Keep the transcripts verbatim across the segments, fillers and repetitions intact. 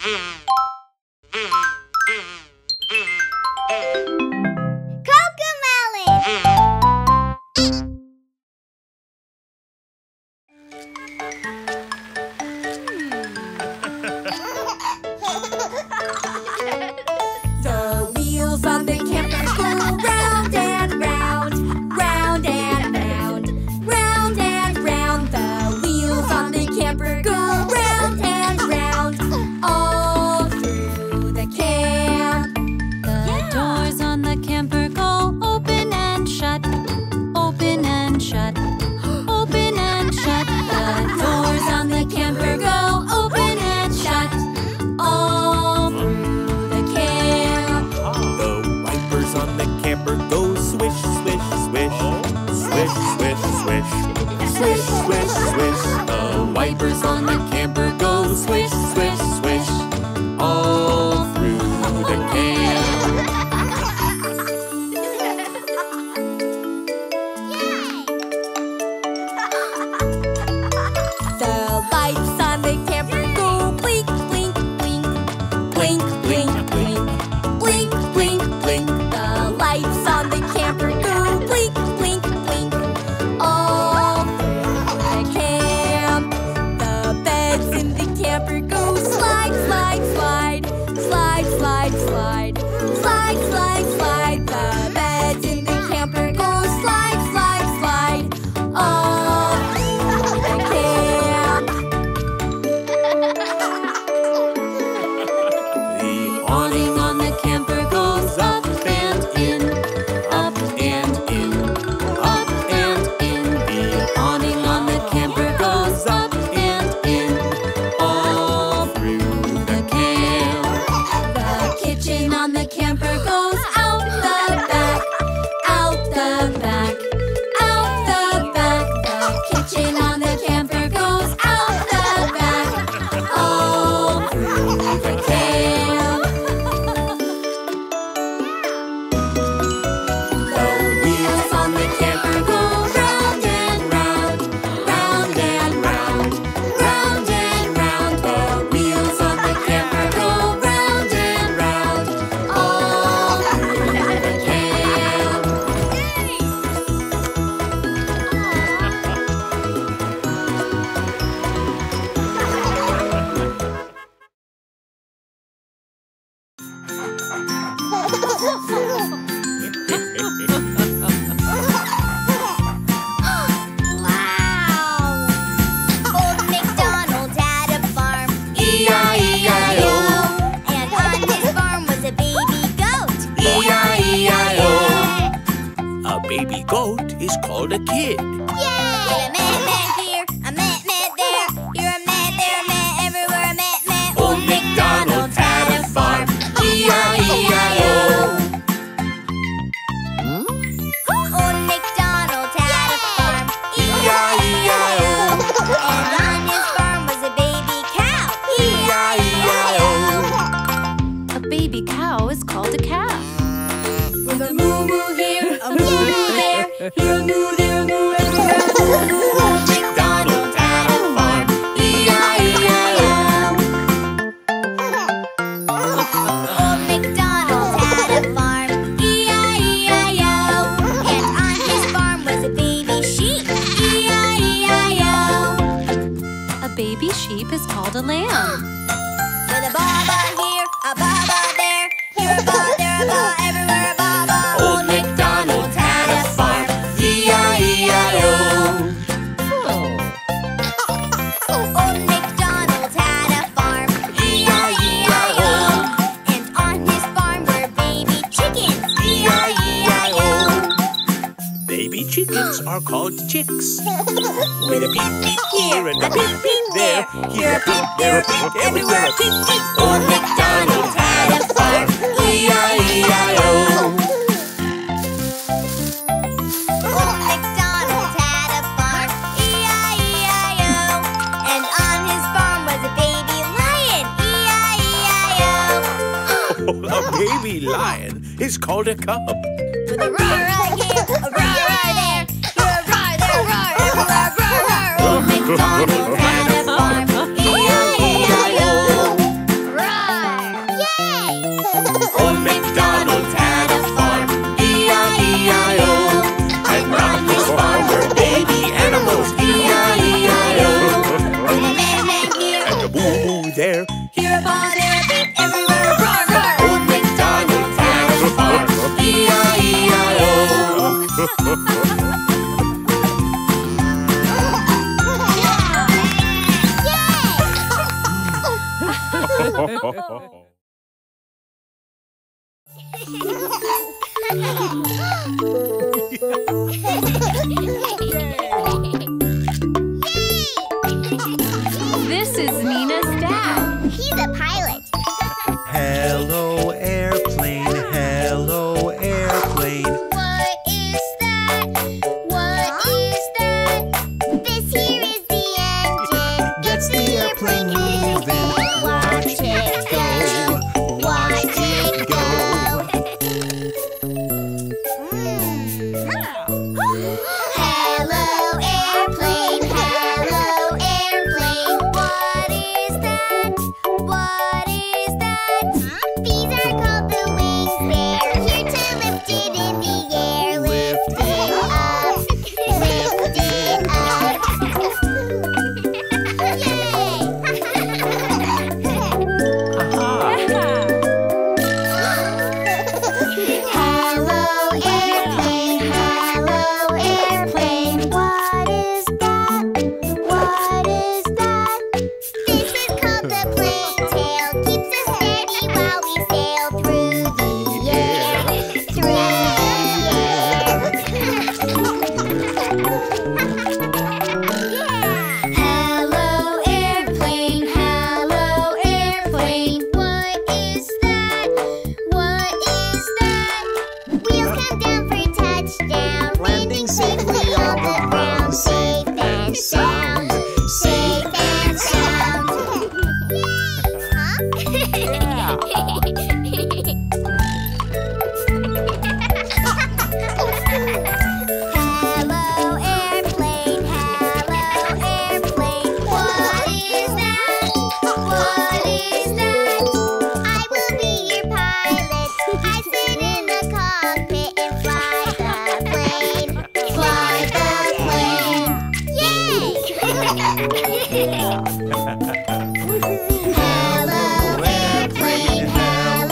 Roar, there. Here about there, beat everywhere, roar, roar. Old MacDonald has a bark, E I E I O. This is Nina's dad. He's a pilot. Hello, airplane. Hello, airplane. What is that? What is that? This here is the engine. Gets the airplane moving. Watch it go, watch it go. Hello airplane, hello airplane. What is that? What is that? These are called the wings. They're here to lift it in the air. Lift it up, lift it up. Yay! Hello airplane, hello airplane. What is that? What is that? This is called the plane tail. Keeps us steady while we sail through the air, through the air. Hello airplane, hello airplane. What is that? What is that? Wheels come down for touchdown. Landing safely on the ground. Safe and sound. Safe and sound. Hello airplane, hello airplane. What is that? What is that? I will be your pilot. I sit in the cockpit and fly the plane. Fly the plane. Yay! Hello airplane, hello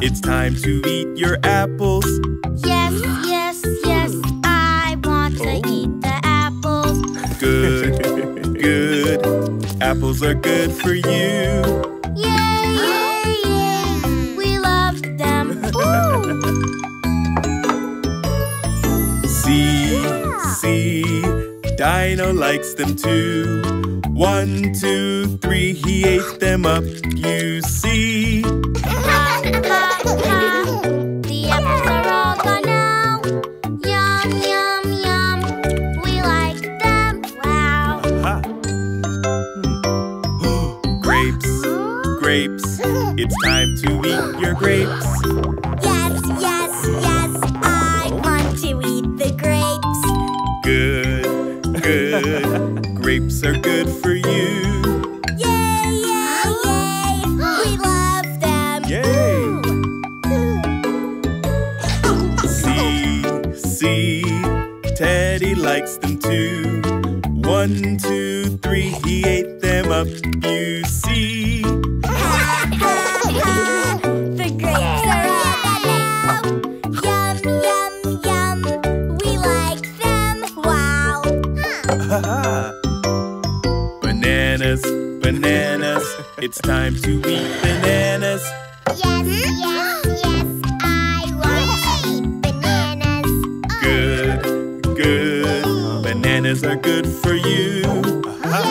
It's time to eat your apples. Yes, yes, yes, I want to eat the apples. Good, good, apples are good for you. Yay, yay, yay. We love them. See, see, Dino likes them too. One, two, three, he ate them up, you see. Ha, ha, ha. The apples are all gone now. Yum, yum, yum. We like them, wow. Uh-huh. Hmm. Grapes, grapes. It's time to eat your grapes. Yes, yes, yes. I want to eat the grapes. Good, good. Grapes are good for you. Teddy likes them too. One, two, three, he ate them up, you see. The grapes are all now. Yum, yum, yum. We like them, wow. Bananas, bananas. It's time to eat bananas. Yes, yes, yes. I want to eat bananas. Good. Good. Bananas are good for you. Uh-huh. Yay,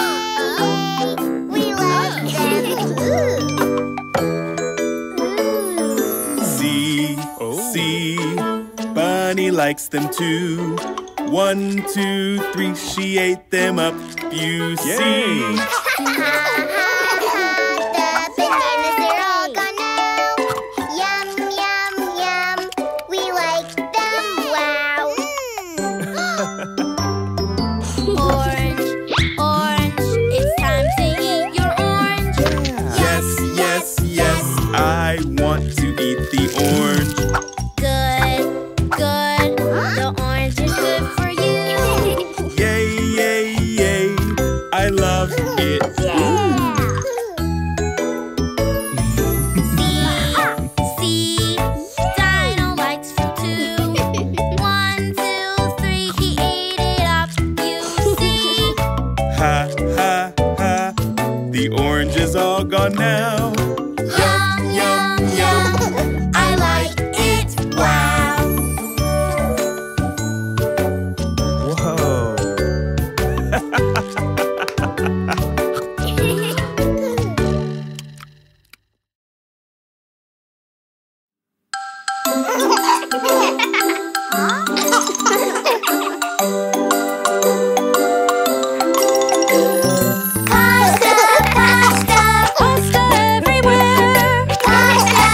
yay. We like them. See, oh. see, Bunny likes them too. One, two, three, she ate them up, you Yay. see. Pasta, pasta, pasta everywhere. Pasta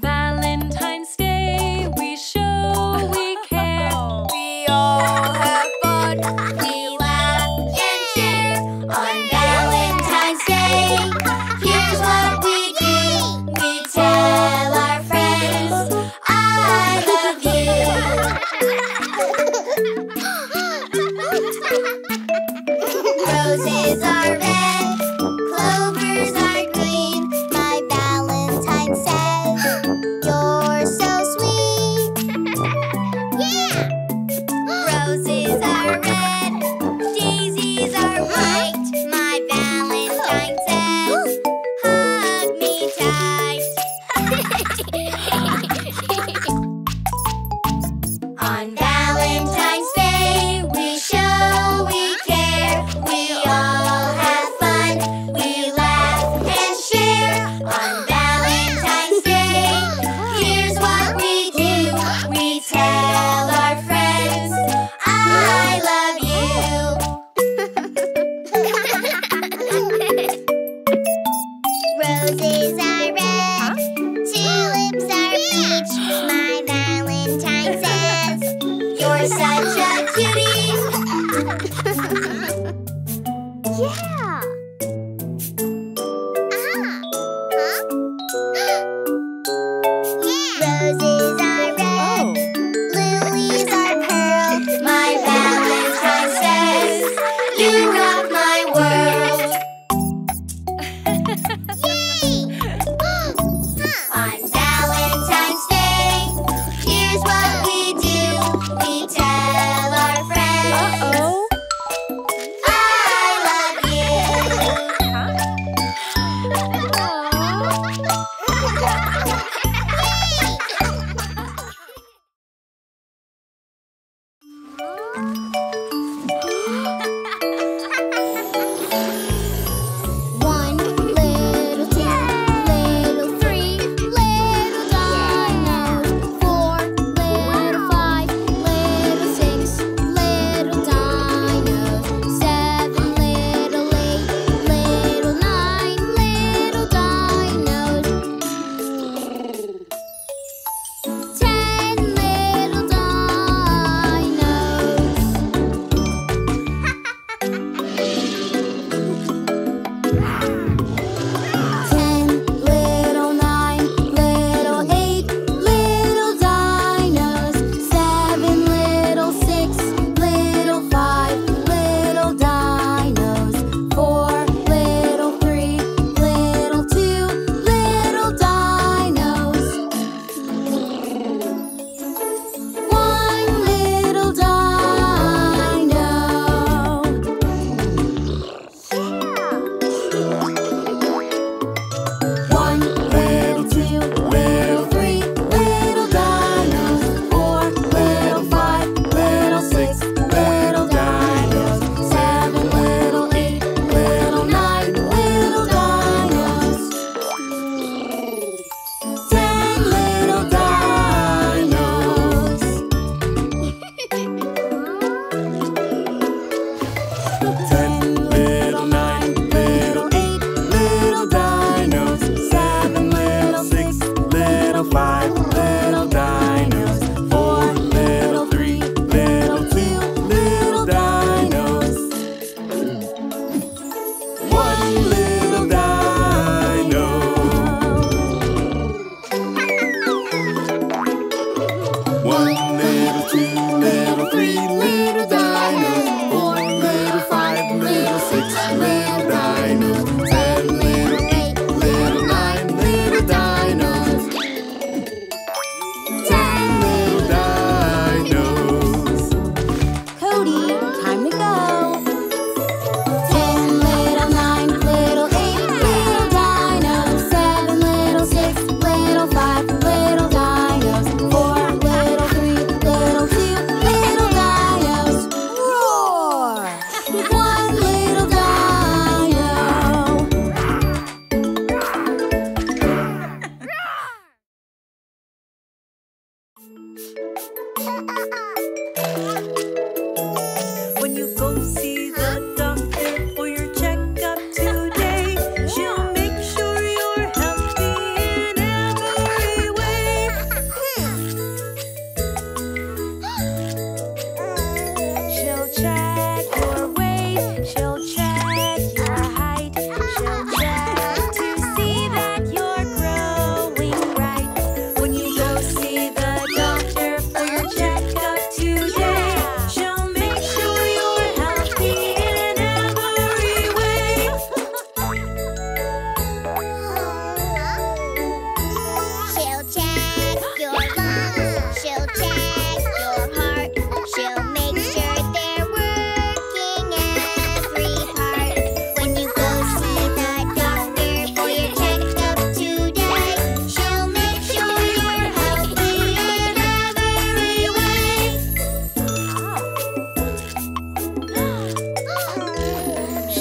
Valentine's Day, we show we care. We all have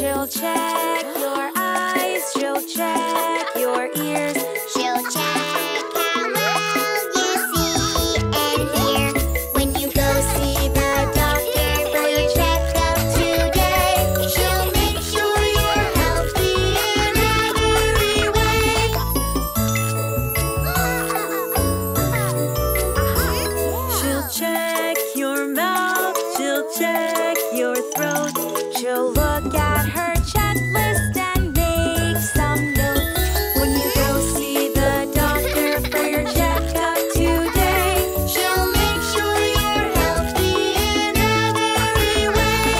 She'll check your eyes, she'll check your ears, she'll check how well you see and hear. When you go see the doctor for your checkup today, she'll make sure you're healthy in every way. She'll check your mouth, she'll check your throat, she'll look at her checklist and make some notes. When you go see the doctor for your checkup today, she'll make sure you're healthy in every way.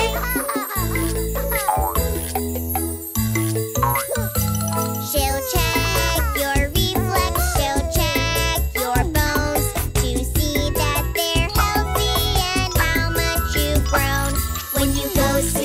She'll check your reflex, she'll check your bones to see that they're healthy and how much you've grown. When you go see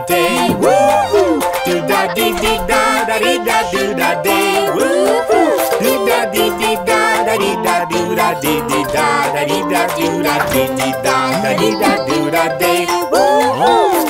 da day, woo woo. Do da dee dee da da dee da do da day, woo woo. Do da dee dee da da dee da do da dee dee da da dee da do da dee dee da da dee da do da day, woo woo.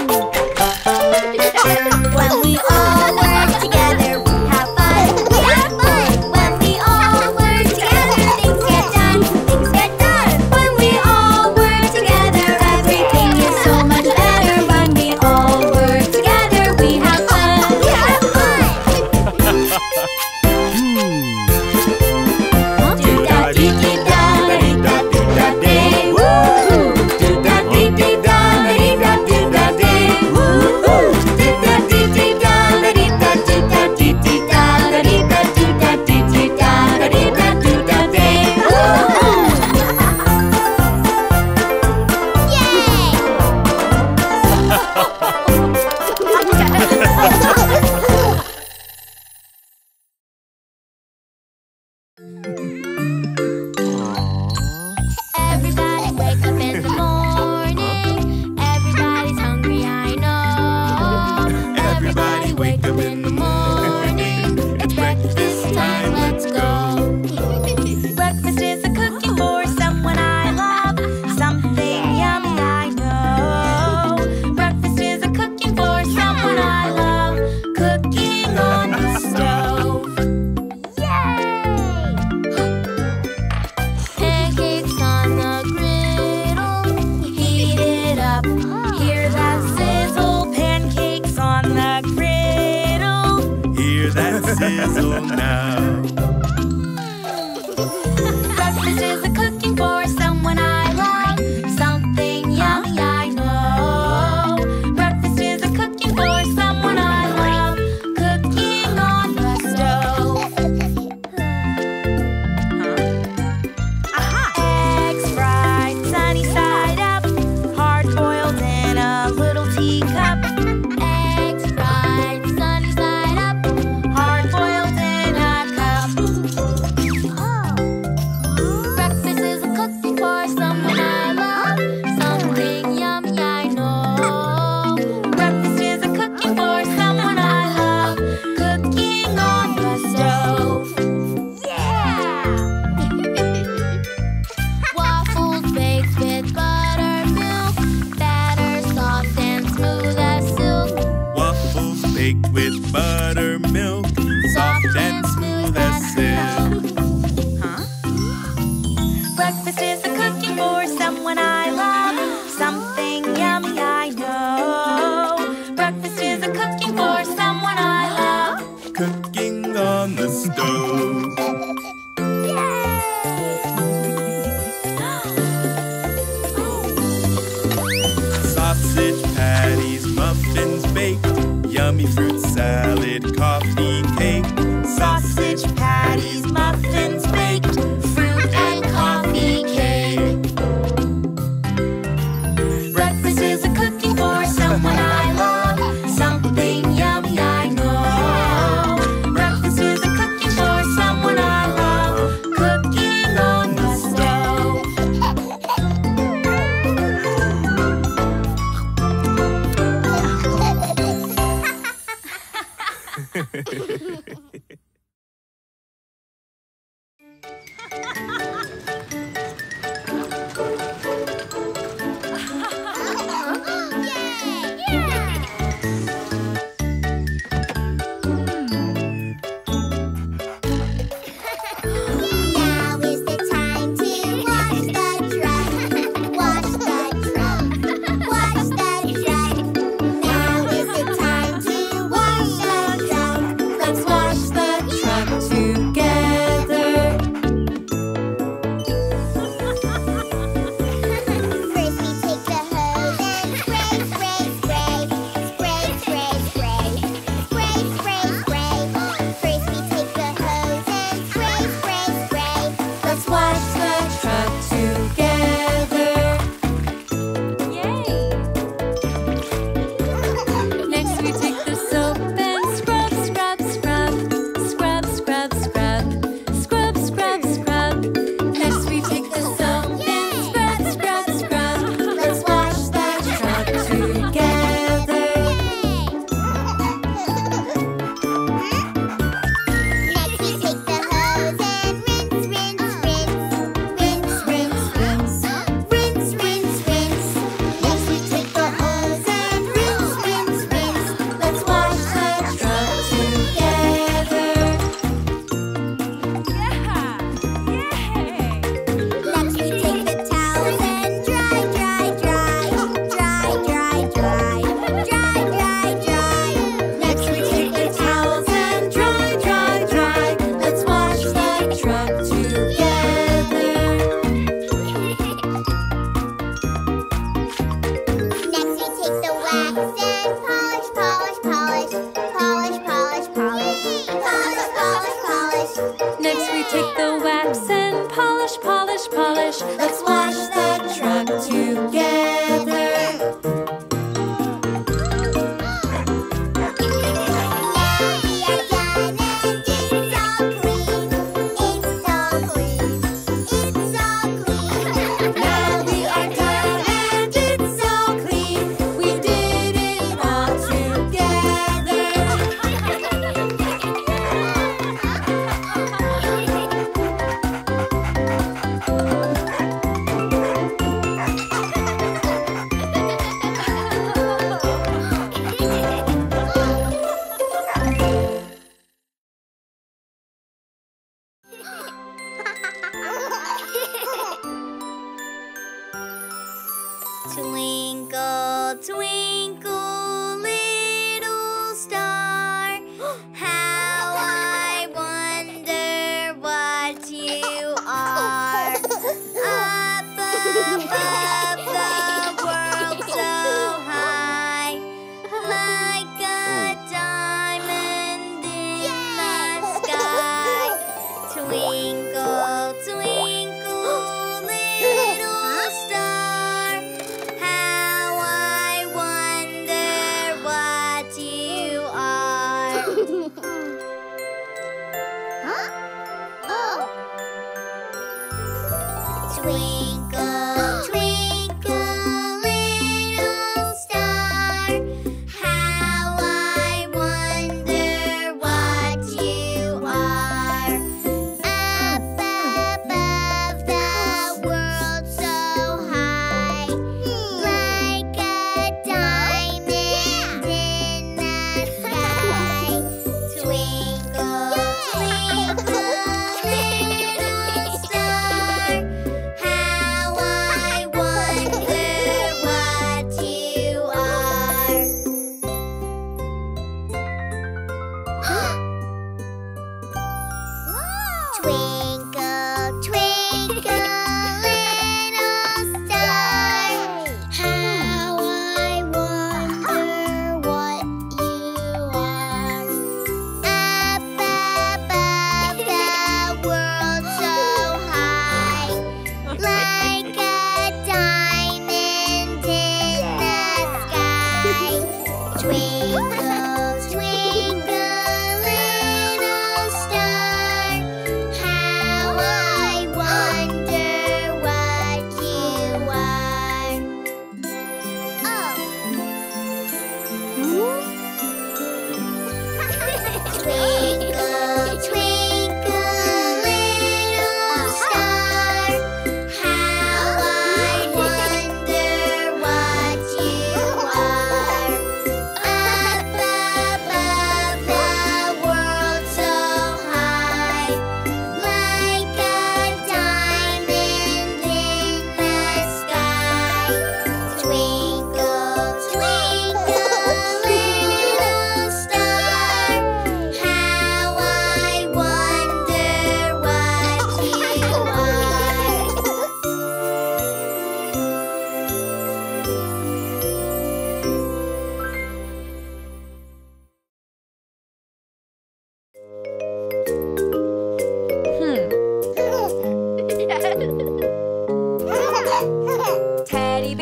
Teddy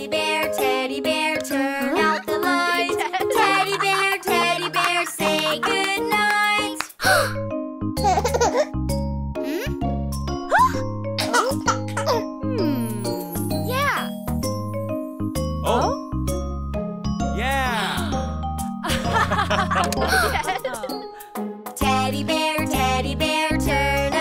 bear, teddy bear, turn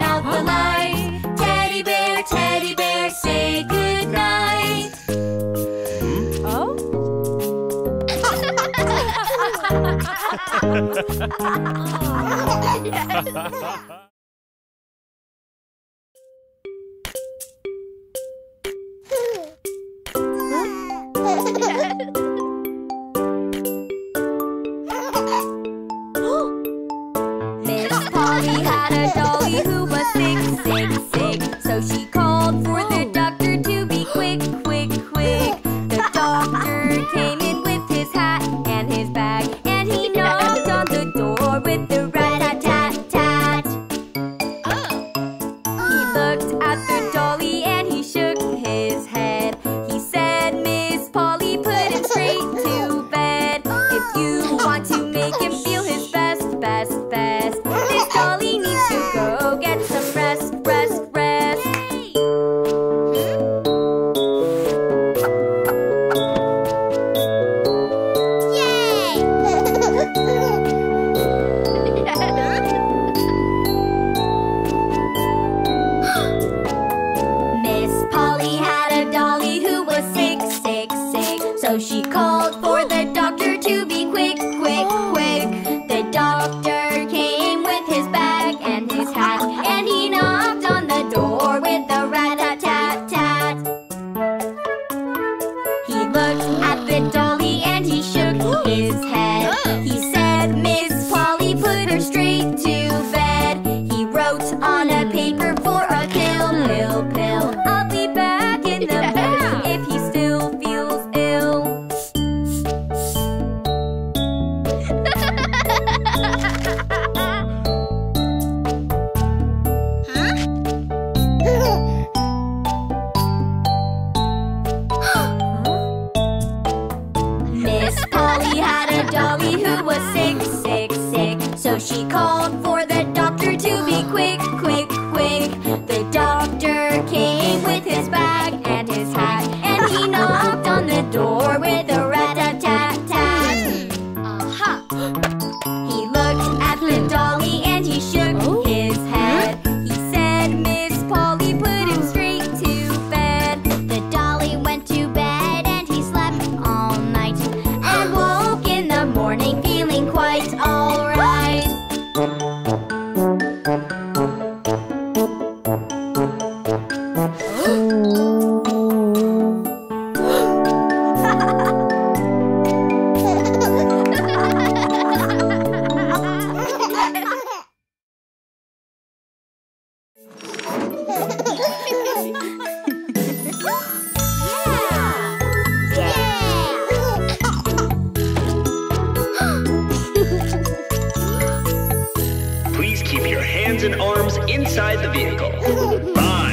out a paper for a pill, pill, pill. I'll be back in the morning if he still feels ill. Miss Polly had a dolly who was sick, sick, sick. So she called for flying.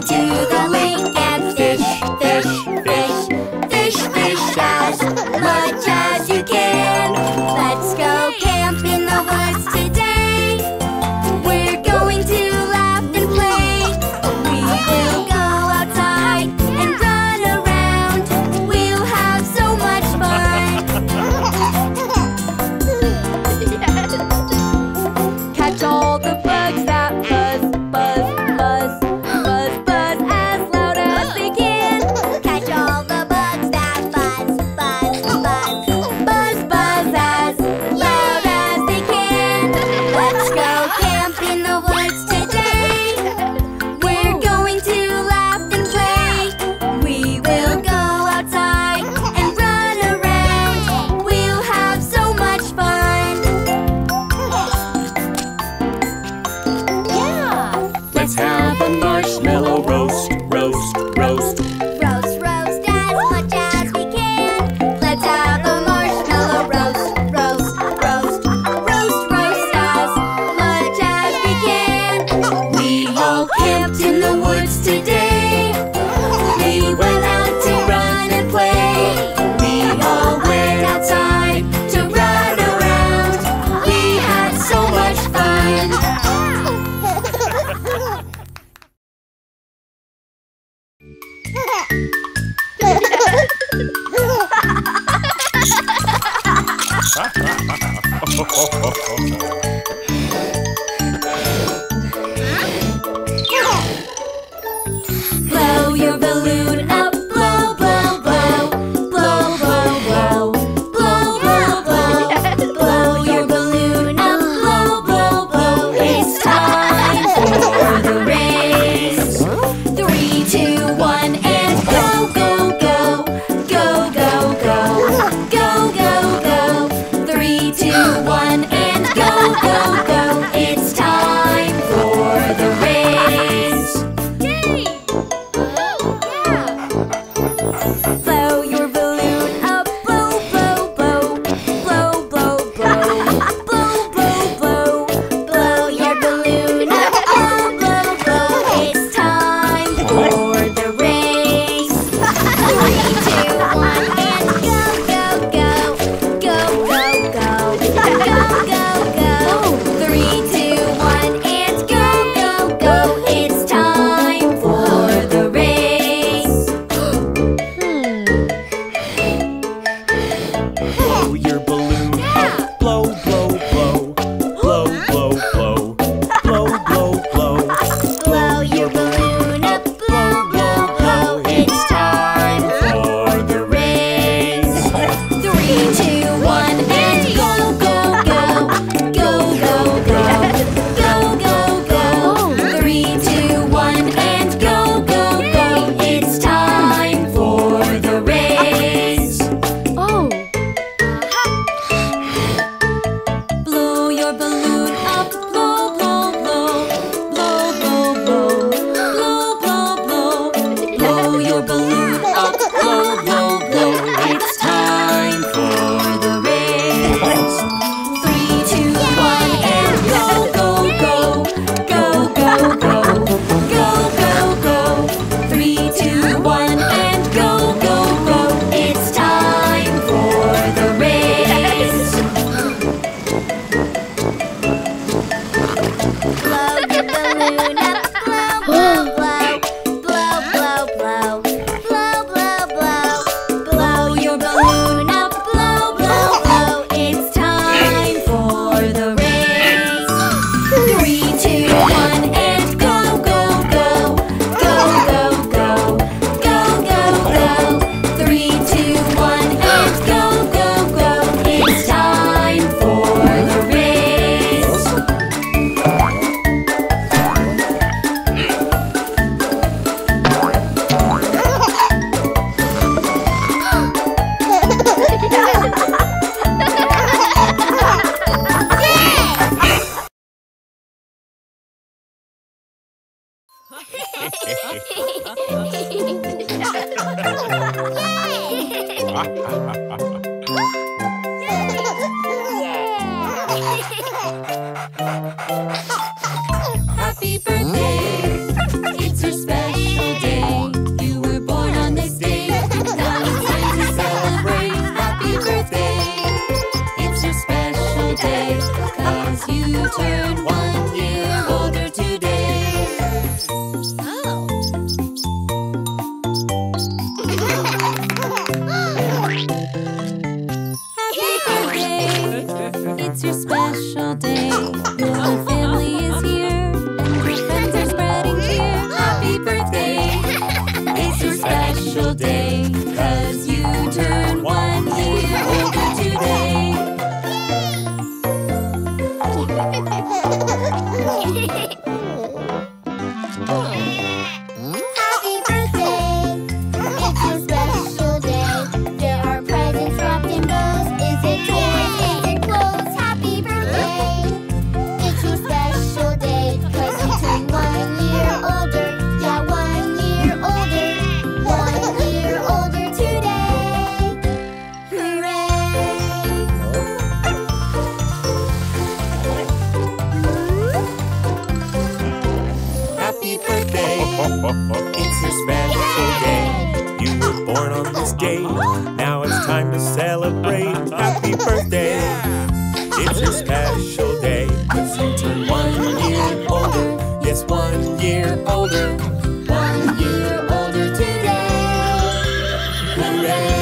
to the lake and fish, fish, fish, fish, fish as much as you can. Let's go camp in the woods today. We're going to laugh and play. We will go outside and run around. We'll have so much fun. Catch all the bugs that buzz, buzz, buzz. Blow your balloon up, blow, blow, blow, blow, blow, blow, blow, blow, blow, blow your balloon up, blow, blow, blow. It's time for the race. Three, two, one, and go, go, go, go, go, go, go, go, go. Three, two, one, and go, go, go. It's time for the race. Happy birthday, it's her special. It's your special day. You were born on this day. Now it's time to celebrate. Happy birthday. It's your special day. 'Cause you turn one year older. Yes, one year older. One year older today. Hooray!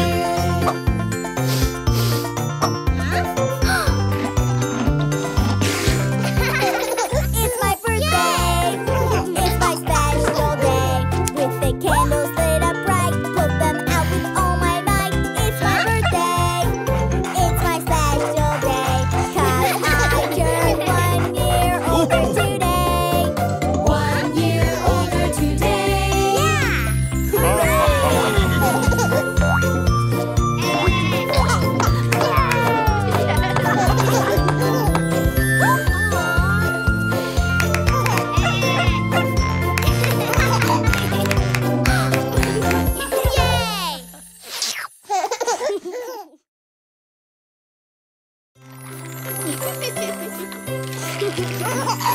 It's my birthday. Save the day! Huh?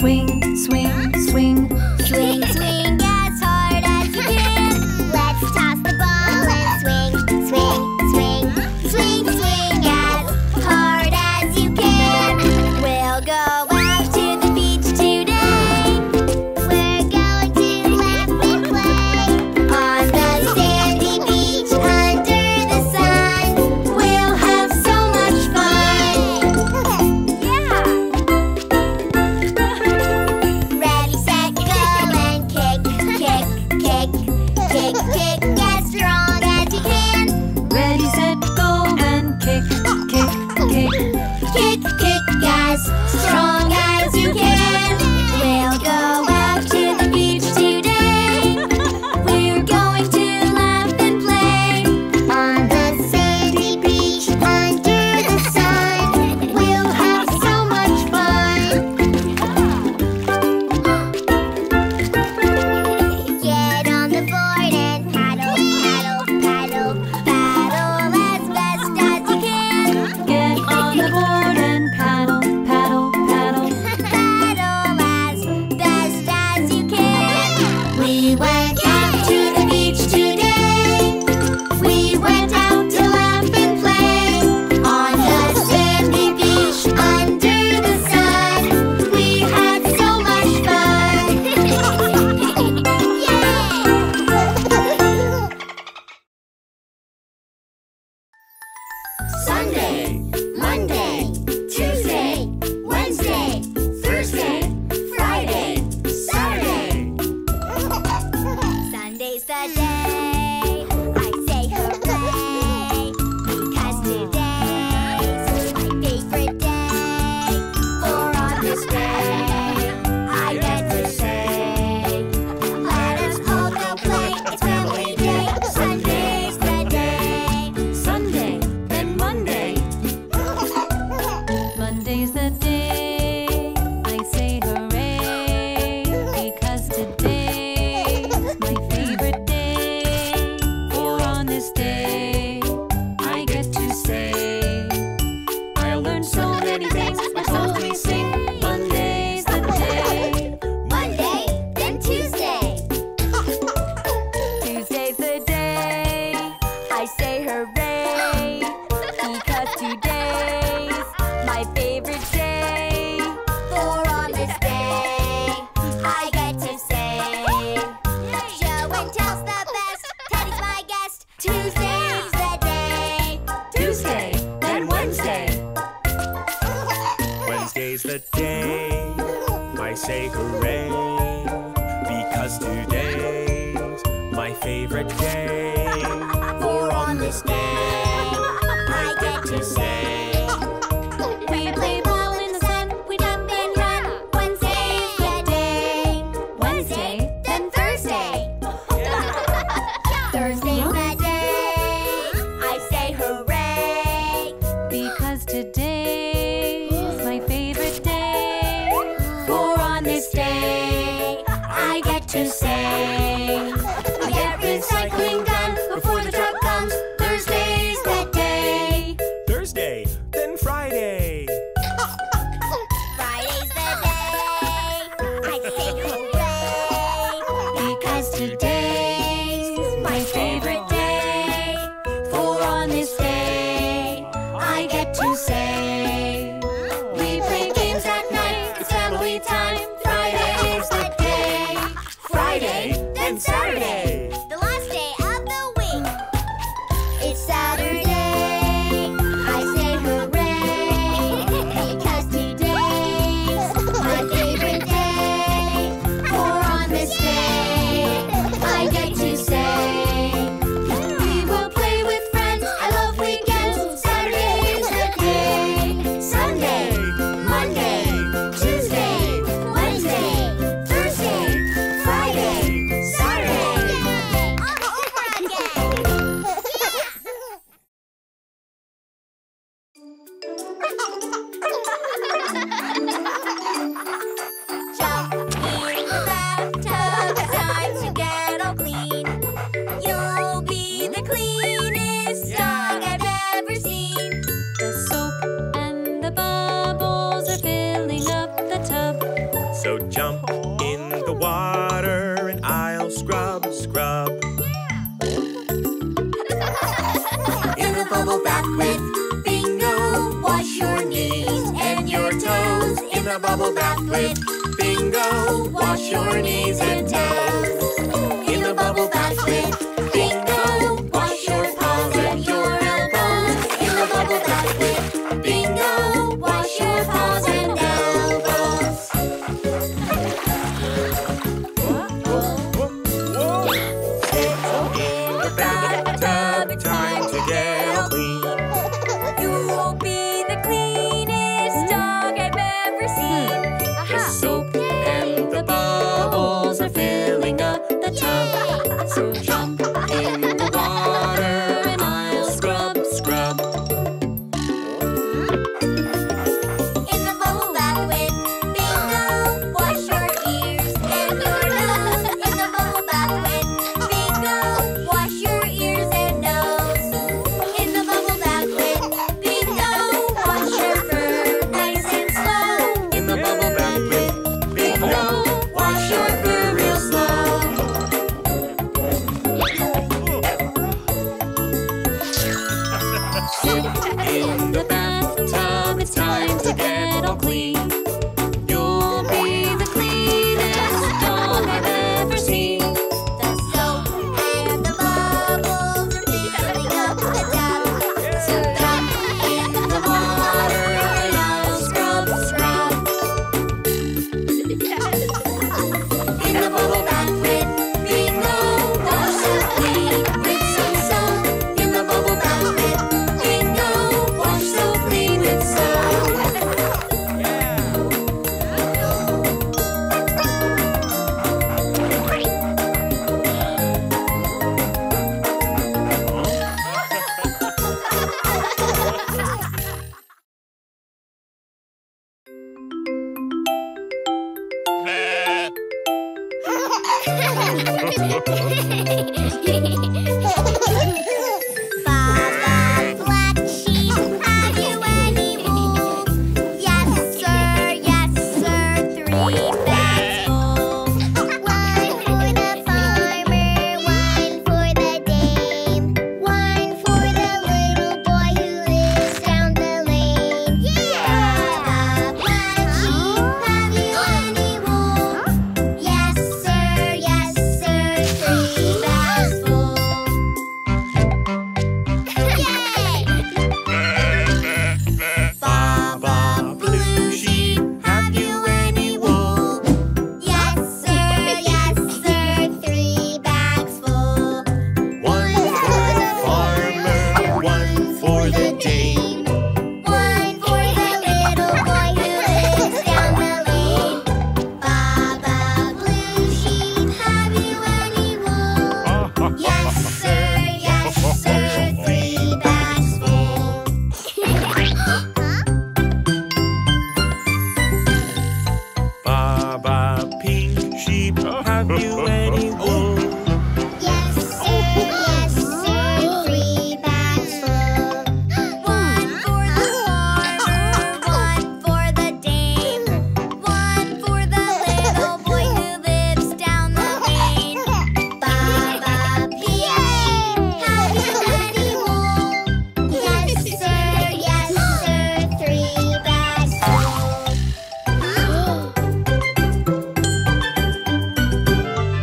Swing, swing, swing, swing, swing as hard as you can. Let's toss the ball and swing, swing, swing, swing, swing as hard as you can. We'll go out to the beach today. We're going to laugh and play on the sandy beach under the sun. We'll have so much fun. Yeah. Say we play games at night. It's family time. Friday's the day. and Saturday. The last day of the week. It's Saturday. I say hooray, because today's my favorite day. For on this day, I get to say, we will play with friends. I love weekends. Saturday is the day. Sunday, Monday, Tuesday, Wednesday, Thursday, Friday, Saturday. Yay! All over again. Yeah. Jump in the bathtub. Time to get all clean. You'll be the cleanest dog I've ever seen. The soap and the bubbles are filling up the tub. So jump in the water and I'll scrub, scrub. In a bubble bath with Bingo, wash your knees and your toes. In a bubble bath with Bingo, wash your knees and toes. In a bubble bath with Bingo, wash your paws and your elbows. In a bubble bath with Bingo, wash your paws and elbows. In the bathtub, time to get all clean. You'll be the cleanest dog I've ever seen. The soap and the bubbles are filling up the tub. So jump in the water and I'll scrub, scrub. In the bubble bath with Bingo, wash your ears and your nose. In the bubble bath with Bingo, wash your ears and nose. In the bubble bath with Bingo, wash your fur nice and slow. In the bubble bath with Bingo, wash your fur real slow. In the bathtub, it's time to get all clean. You'll be the cleanest dog I've ever seen. The soap and the bubbles are filling up the tub. So jump in the water and I'll scrub, scrub. In the bubble bath with Bingo, wash your feet with some soap. In the bubble bath with Bingo, wash so clean with soap. Baba Black Sheep, have you any wool? Yes, sir, yes, sir, three bags full. One for the farmer, one for the dame, one for the little boy who lives down the lane. Baba Black Sheep, have you any wool? Yes, sir, yes, sir, three bags full. Yay! Baba Blue Sheep, have you any wool? Yes, sir, yes, sir, three bags full. One for the farmer, one for the dame. One for the little boy who lives down the lane. Baba Blue Sheep, have you any wool? Yes, sir, yes, sir, three bags full. Baba Pink Sheep, have you any wool? Yes, sir, yes, sir, three bags full. One for the farmer, one for the dame, one for the little boy who lives down the lane. Baba Pig, have you any wool? Yes, sir, yes, sir, three bags full.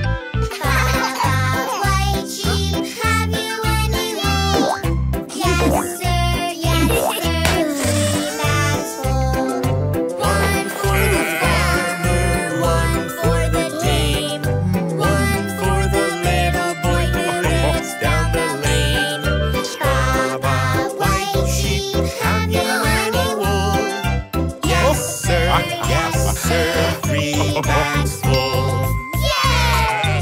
bags full. Yay! Yay!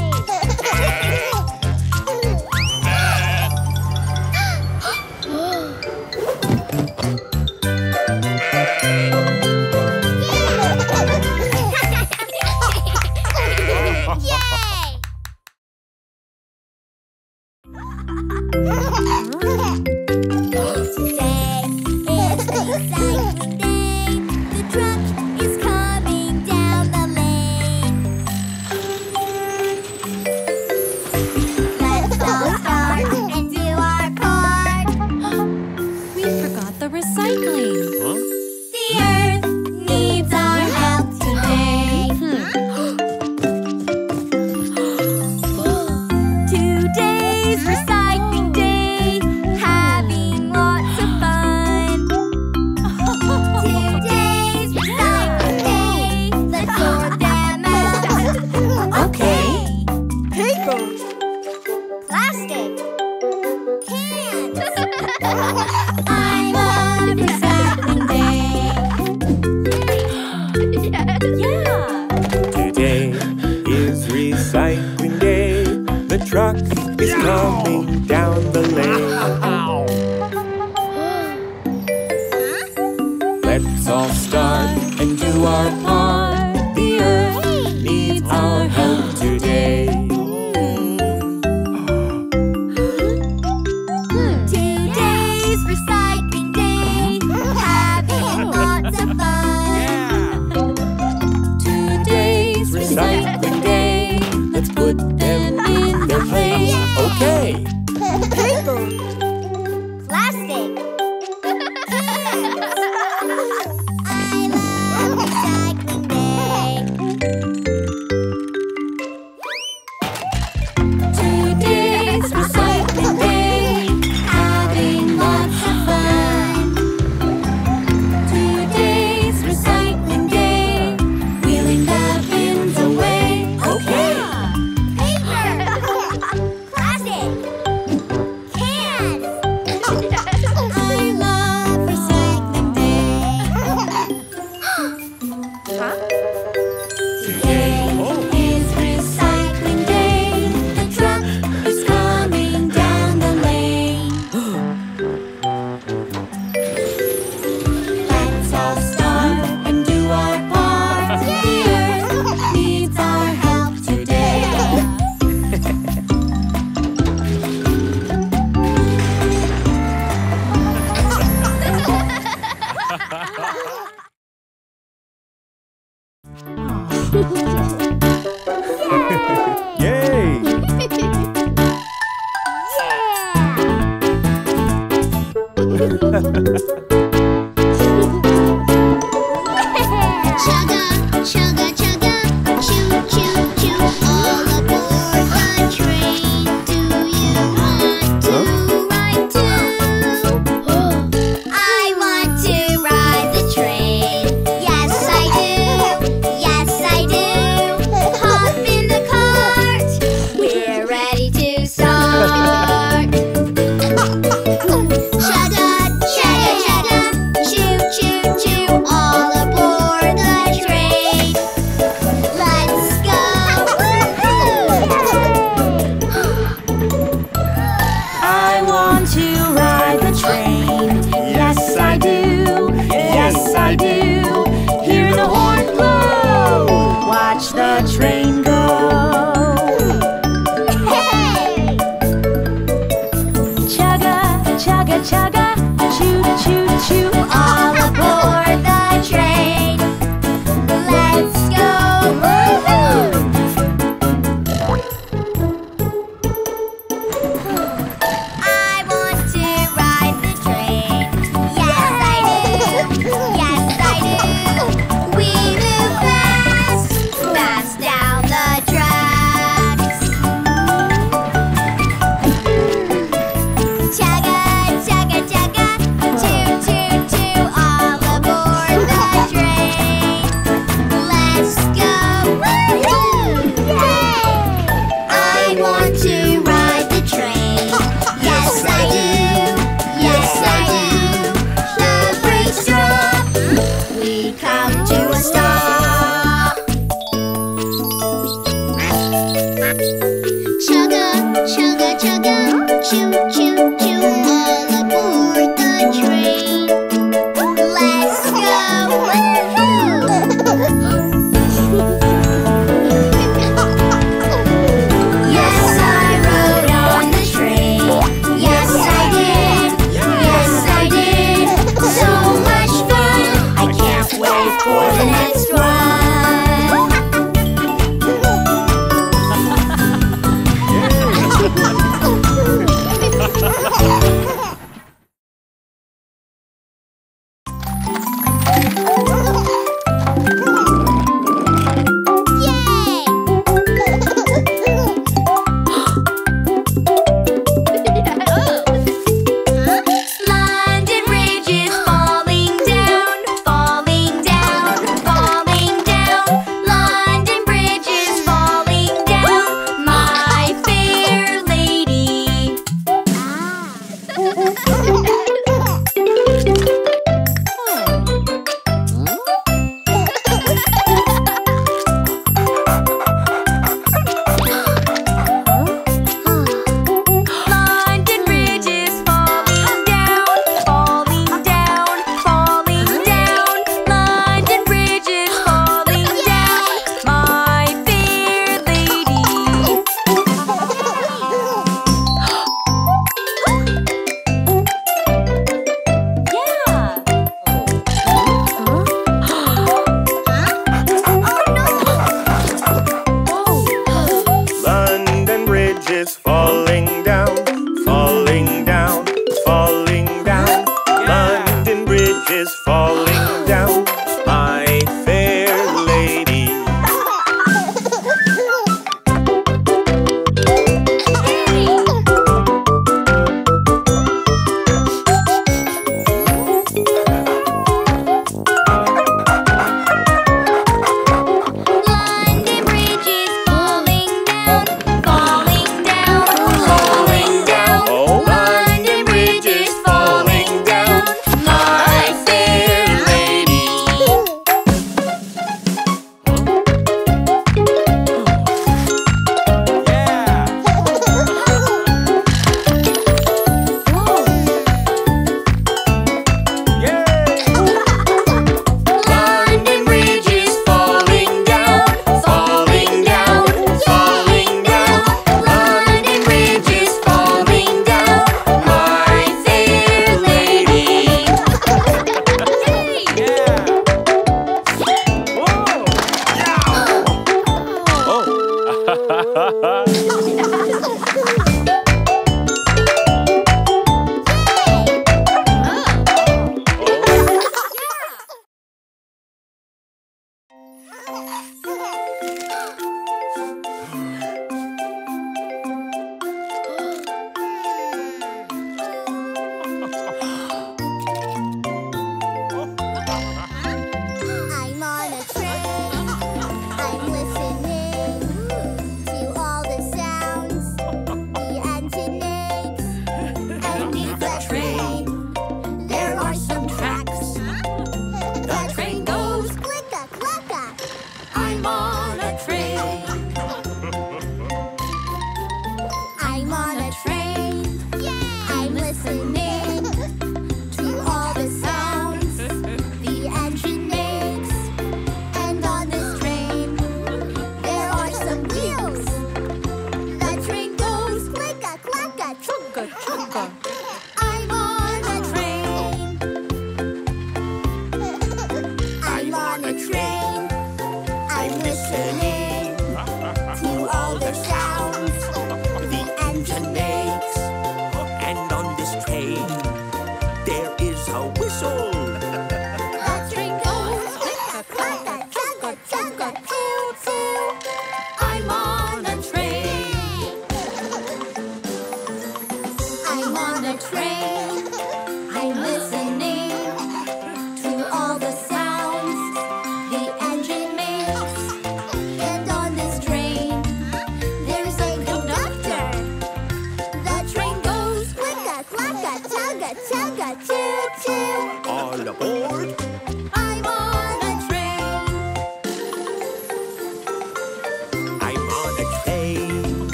The truck is coming down the lane. Let's all start and do our part. We forgot the recycling. Huh? The earth needs our help today. Today's recycling day, having lots of fun. Today I love recycling day. Yeah. Yeah. Today is recycling day. The truck is yeah. coming down the lane. Let's all start and do our part. The earth needs our help today. Recycling day, let's put them in their place. Yay! Okay. Paper. Plastic. I love recycling day. Today's recycling day, having lots of fun. Today's recycling day, wheeling the bins away. Okay. Paper. Plastic. Cans. I love recycling day. Huh? Today is recycling day. The truck is coming down the lane. Let's all start and do our part. The earth needs our help today. Yay! Chugga, chugga, chugga, choo, choo, choo. All aboard the train. Do you want to ride too? I want to ride the train. Yes, I do. Yes, I do. Hop in the cart. We're ready to start. Chugga, chugga, chugga, choo, choo, choo. All aboard the train. Let's go. I want to ride the train. Yes, I do. Yes, I do. Hear the horn blow. Watch the train go. Hey! Chugga, chugga, chugga, choo, choo, choo. All aboard the train. Let's go. Woohoo! I want to ride the train. Yes, I do. Yes, I do. We move fast, fast down the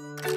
Yay!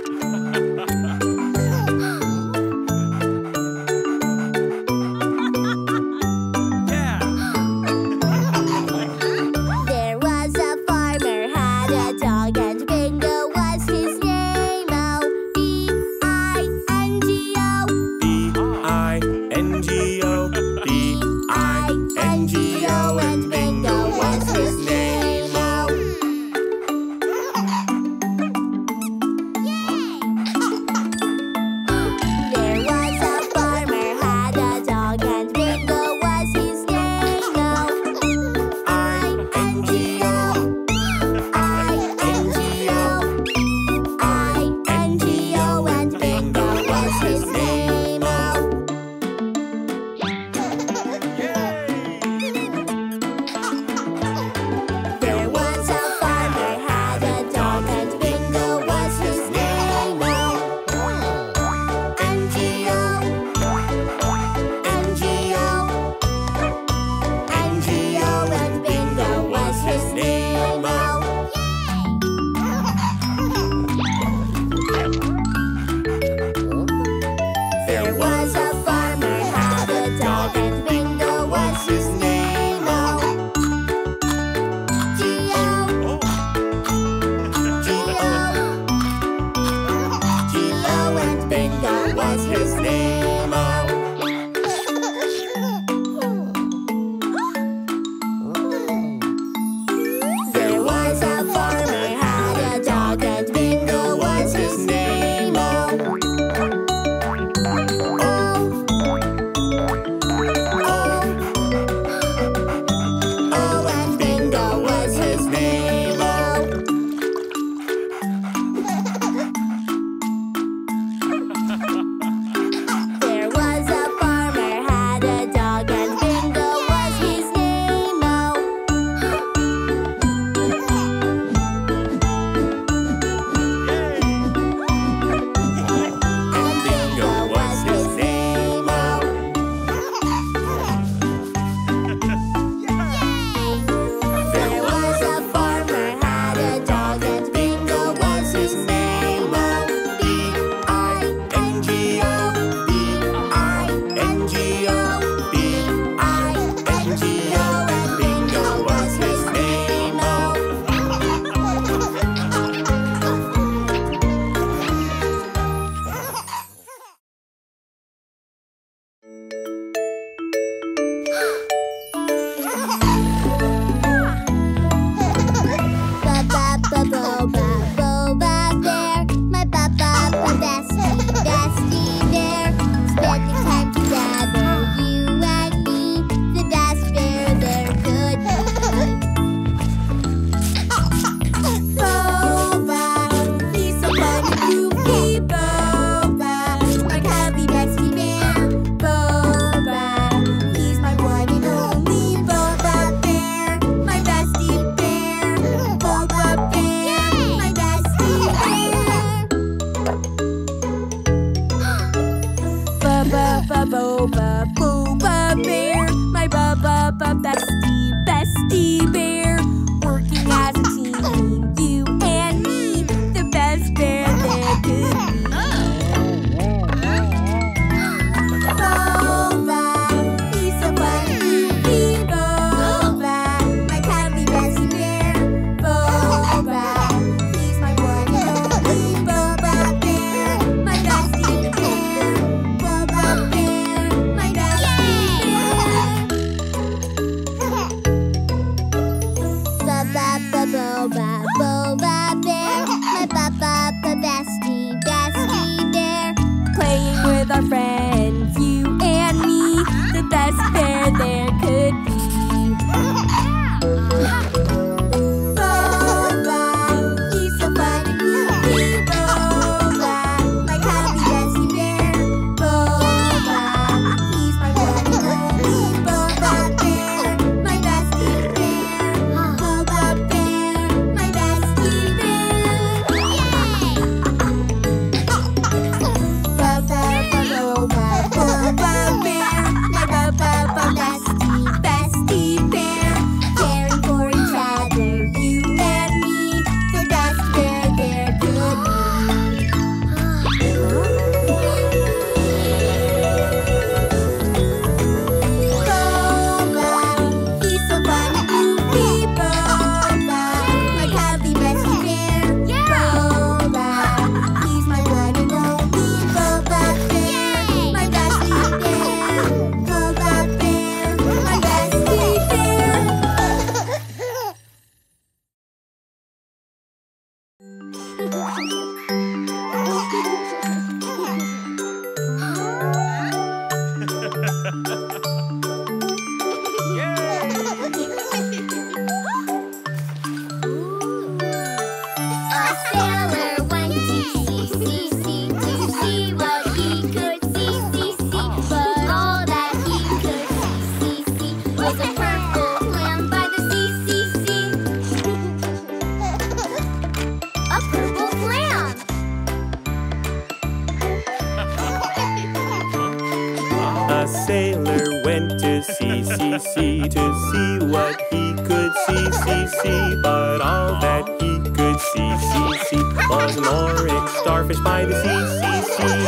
sea to see what he could see, see, see. But all that he could see, see, see was an orange starfish by the sea, see, see.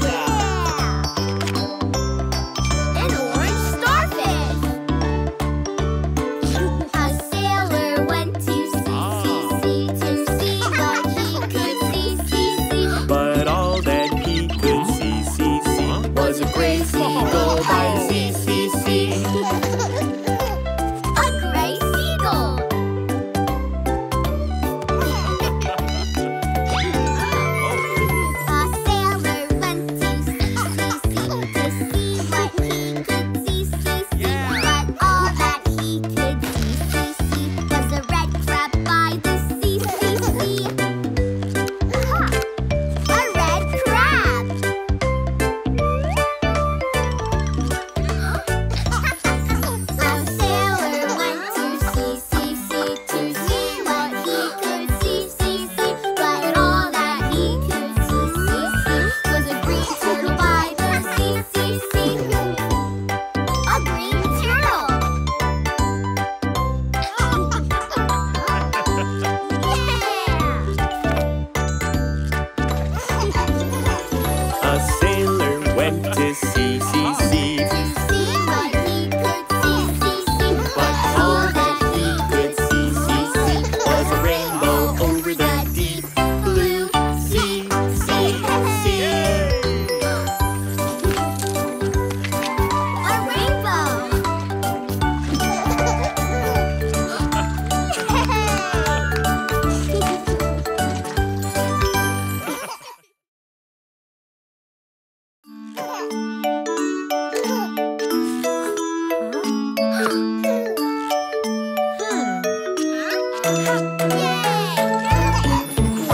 Yeah! An orange starfish! A sailor went to sea, see, see, to see what he could see, see, see. But all that he could see, see, see was a gray seagull by the sea, see, see.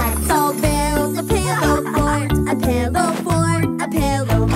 Let's all build a pillow fort, a pillow fort, a pillow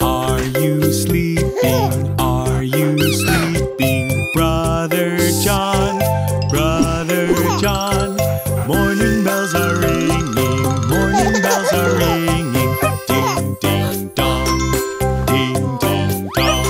Are you sleeping? Are you sleeping, Brother John? Brother John, morning bells are ringing, morning bells are ringing, ding ding dong, ding ding dong.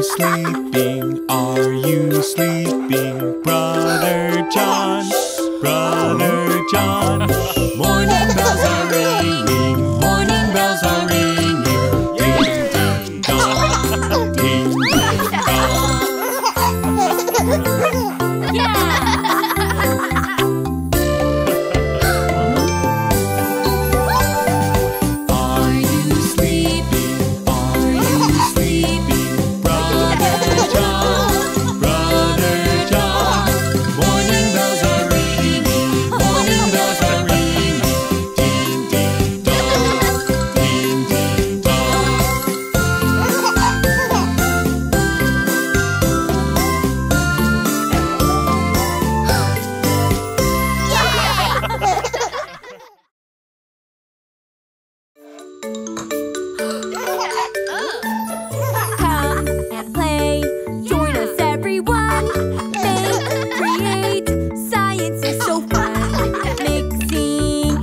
Sleeping, are you sleeping, Brother John? Brother John, morning bells are ringing, morning bells are ringing, ding ding dong, ding ding dong. Yeah. Are you sleeping? Are you sleeping? Come and play, join us everyone.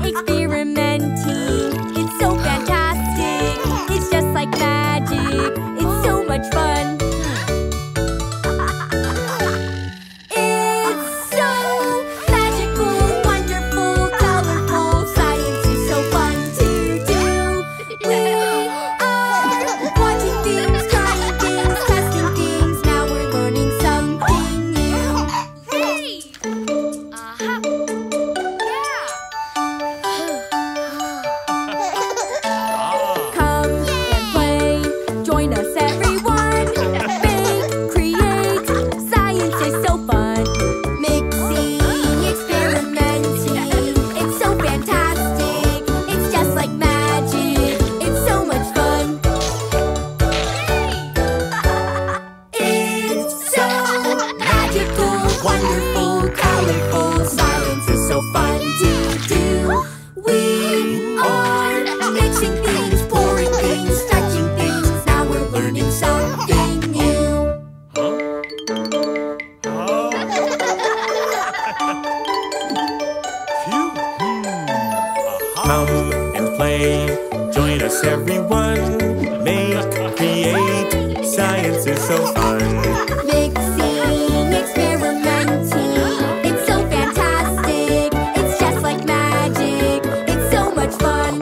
Make, create, science is so fun. Mixing, experimenting, it's so fantastic. It's just like magic, it's so much fun.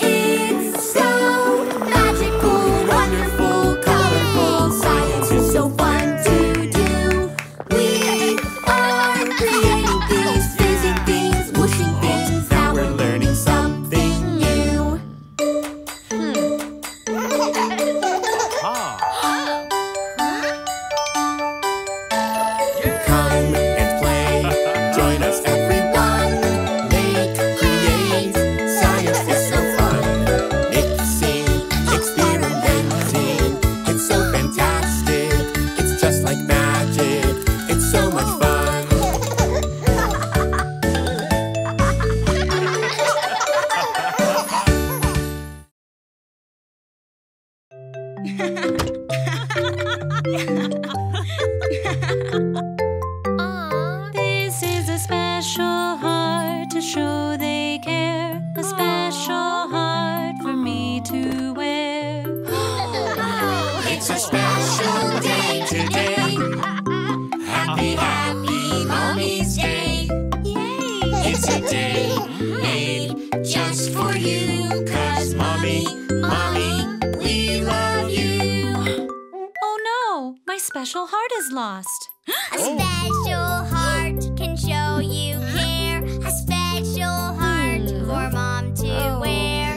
It's so magical, wonderful, colorful. Science is so fun to do. We are creating things. This is a special heart to show they care. A special heart for me to wear. It's a special day today. Happy, happy Mommy's Day. Yay! It's a day made just for you. Cause Mommy, Mommy, we love you. My special heart is lost. A oh. special heart can show you care. A special heart for Mom to oh. wear.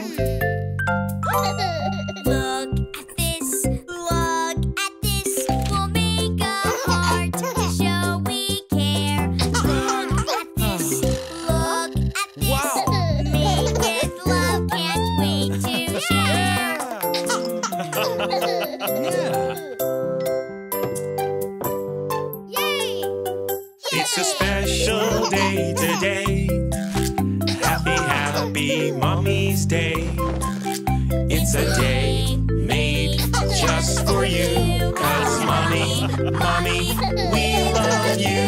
Look at this, look at this. We'll make a heart to show we care. Look at this, look at this. Wow. Made with love, can't wait to share. Yeah. It's a special day today. Happy, happy Mommy's Day. It's a day made just for you. 'Cause Mommy, Mommy, we love you.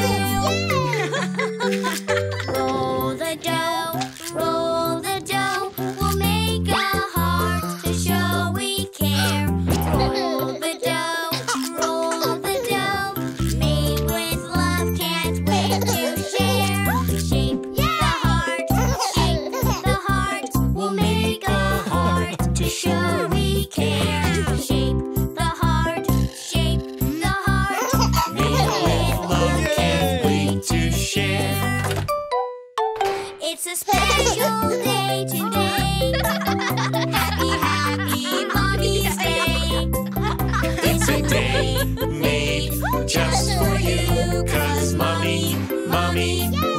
Roll the dough, roll the dough. We'll make a heart to show we care. Roll the dough, roll the dough. Made with love, can't wait. Show we care. Shape the heart, shape the heart. Make with love, can't wait to share. It's a special day today. Happy, happy Mommy's Day. It's a day made just for you. 'Cause Mommy, Mommy, we love you.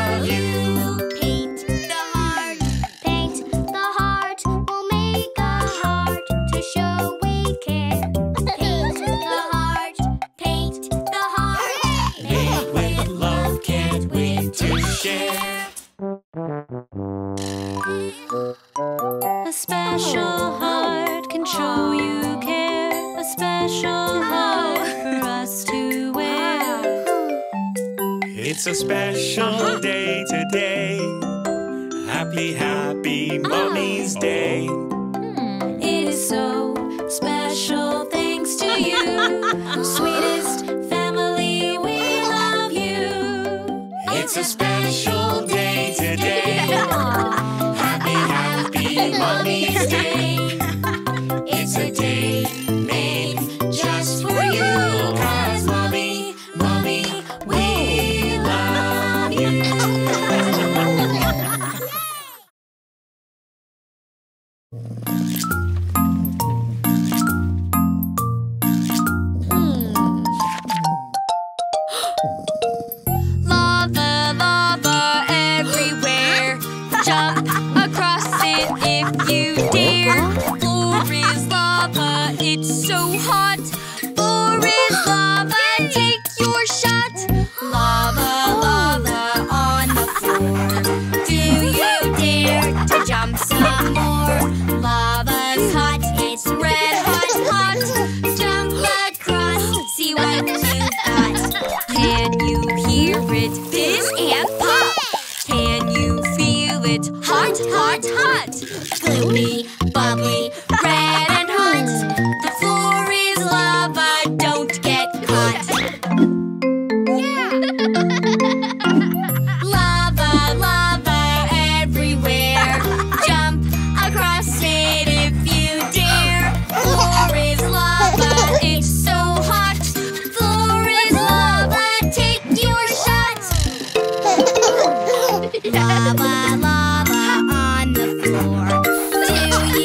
Show we care. Paint the heart, paint the heart. Made with love, can't wait to share. A special heart can show you care. A special heart for us to wear. It's a special day today. Happy, happy Mommy's Day. So special thanks to you, sweetest family, we love you. It's a special day today. Happy, happy Mommy's Day. It's a day made just for you. 'Cause Mommy, Mommy, we love you. Gooey, bubbly, red and hot. The floor is lava, don't get caught. Yeah. Lava, lava everywhere. Jump across it if you dare. Floor is lava, it's so hot. Floor is lava, take your shot. Lava, lava on the floor. Do you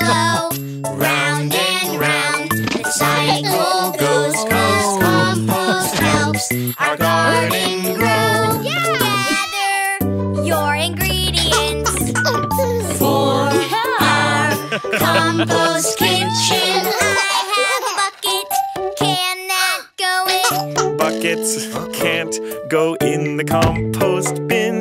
slow. Round and round the cycle goes, 'cause compost helps our garden grow. Yeah. Gather your ingredients for our compost kitchen. I have a bucket, can that go in? Buckets can't go in the compost bin.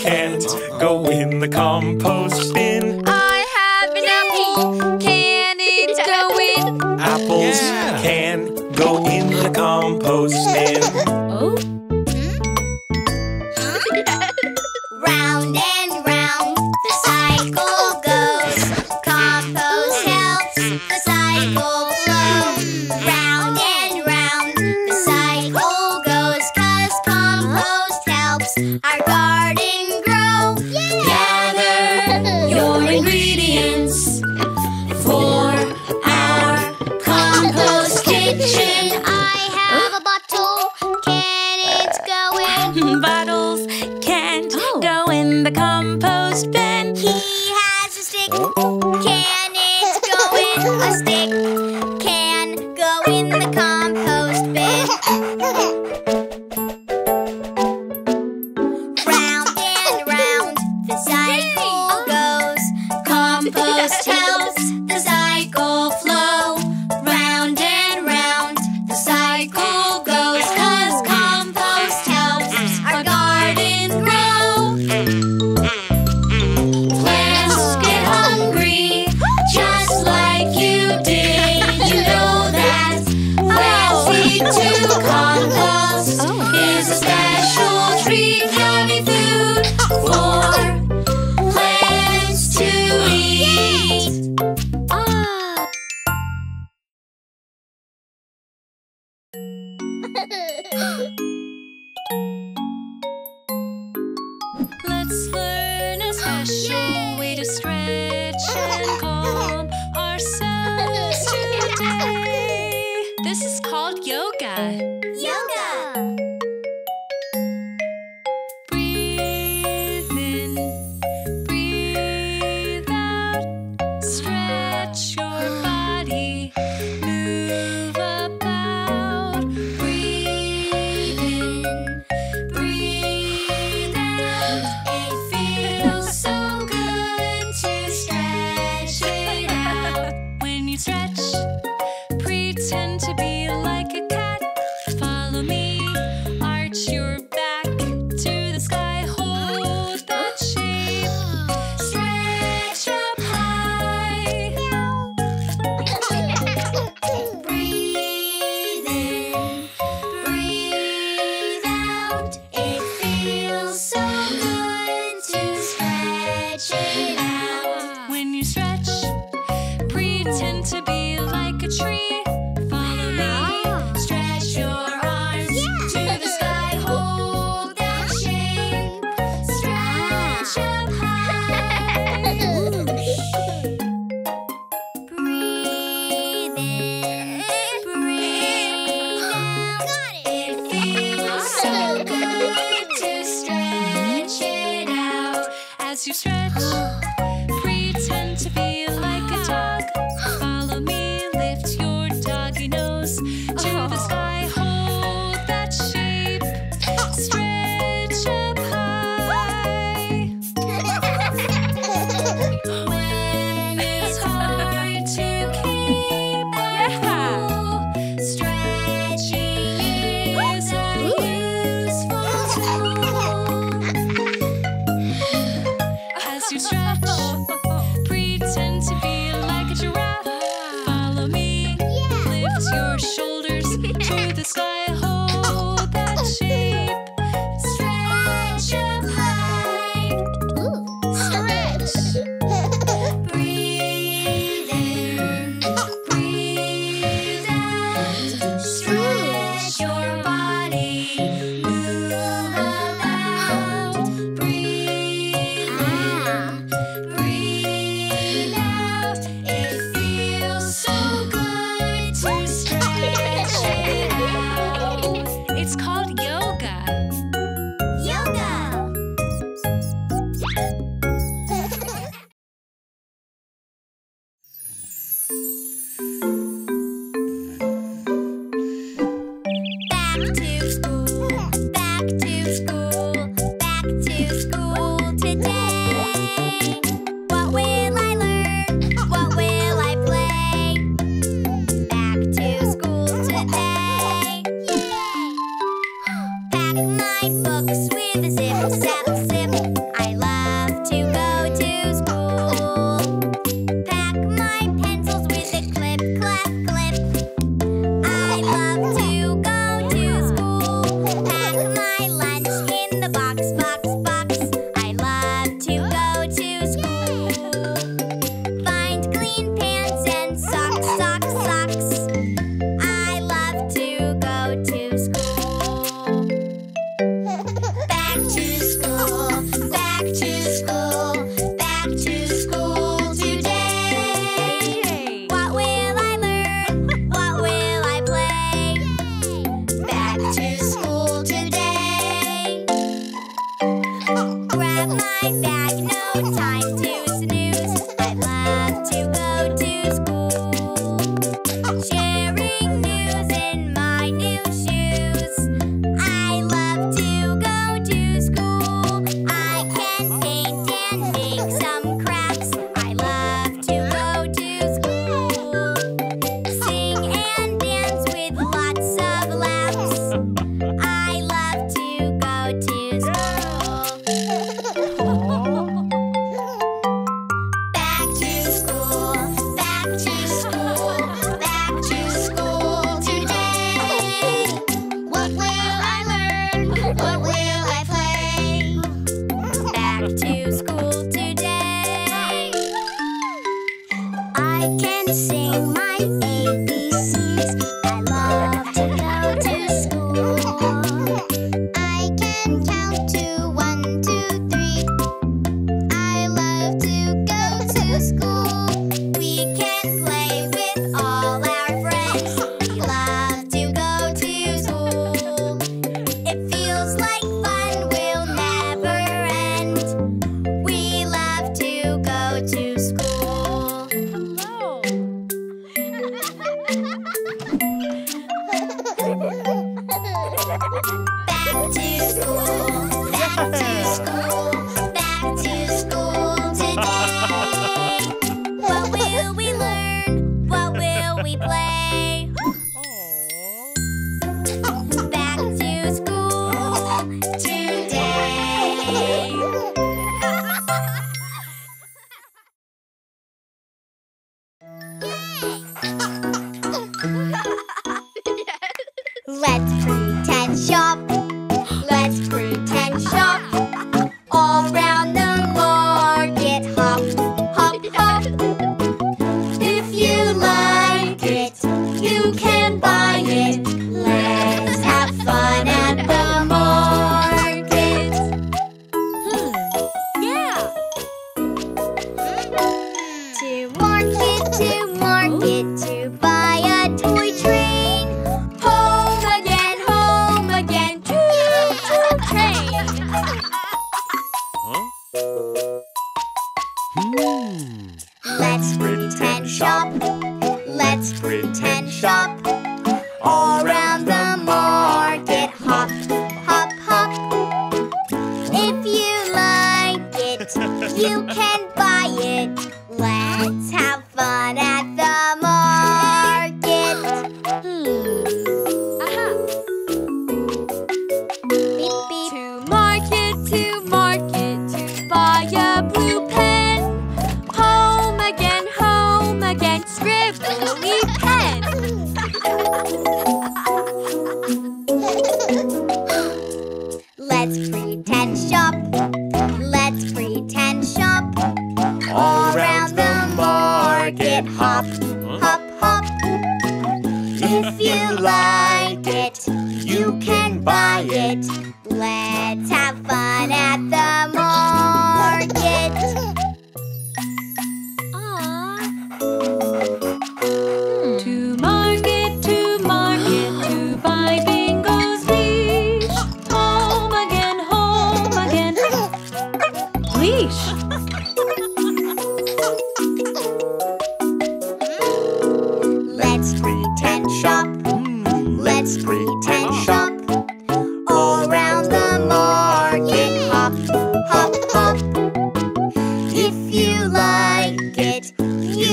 Can't go in the compost bin. I have an apple, can it go in? Apples yeah. can go in the compost bin. Oh. Round and round the cycle goes. Compost helps the cycle flow. Round and round the cycle goes, 'cause compost helps our garden. Pretend to be like a dog. Follow me, lift your dog.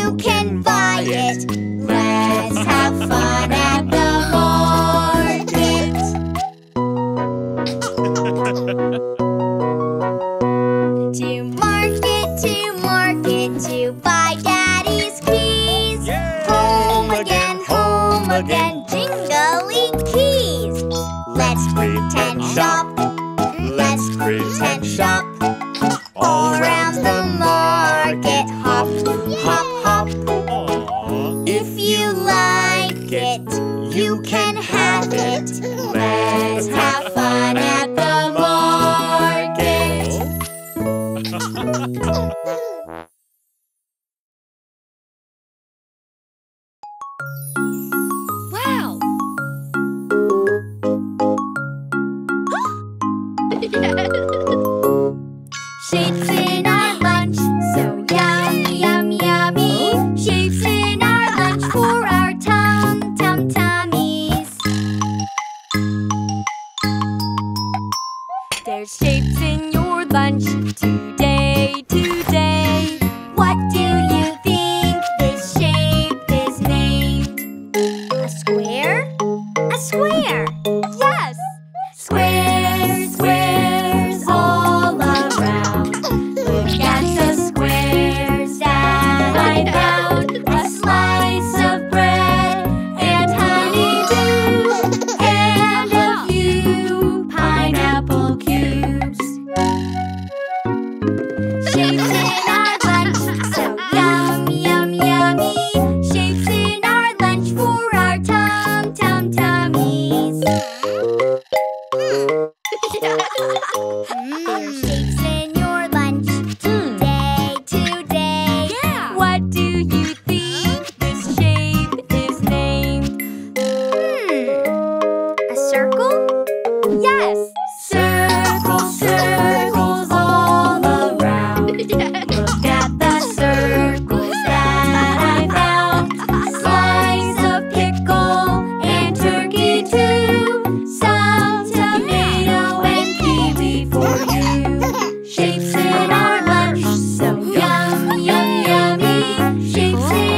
you can buy it. Let's have fun at the market. To market, to market, to buy Daddy's keys. Yay! Home again, home again, jingly keys. Let's pretend shop. Let's pretend shop. All around the market, hop, hop, hop. If you like it, you can have it. Let's have fun at the market. Wow! Shapes in our lunch, so yum, yum, yummy. Shapes in our lunch for our tum, tum, tummies. There's shapes in your lunch today, today. What do you think this shape is named? A square? A square! Yes! Square, square. Shapes in our lunch, so yum, yum, yummy. Shapes in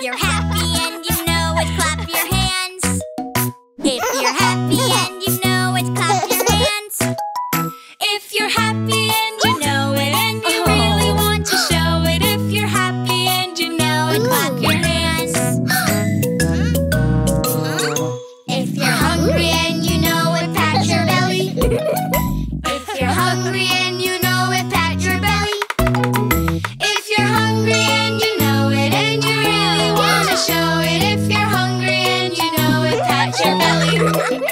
you're happy and you know it, clap your hands. If you're happy and you know it, clap your hands. If you're happy and you know it, and you really want to show it, if you're happy and you know it, clap your hands. If you're hungry and you know it, pat your belly. If you're hungry and you know it, pat your belly. If you're hungry and you know it, and you really want to show it, if you're hungry and you know it, pat your belly.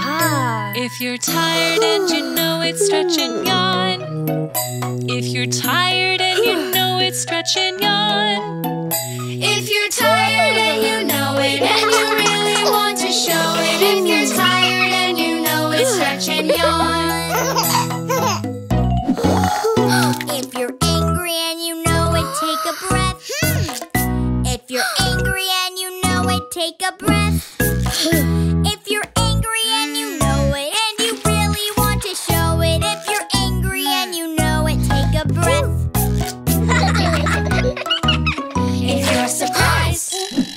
Ah. If you're tired and you know it, stretch and yawn. If you're tired and you know it, stretch and yawn. If you're tired and you know it, and you really want to show it, if you're tired and you know it, stretch and yawn. If you're angry and you know it, take a breath. If you're angry and you know it, take a breath. If you're angry and you know it, and you really want to show it, if you're angry and you know it, take a breath. If you're surprised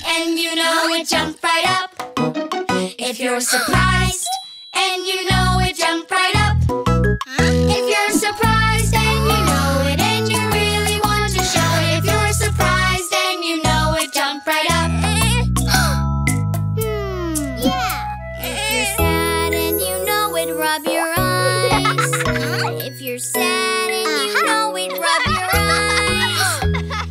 and you know it, jump right up. If you're surprised and you know it, jump right up. If you're surprised and you know it, and you really want to show it, if you're surprised and you know it, jump right up. Yeah. If you're sad and you know it, rub your eyes. If you're sad and you know it, rub your eyes.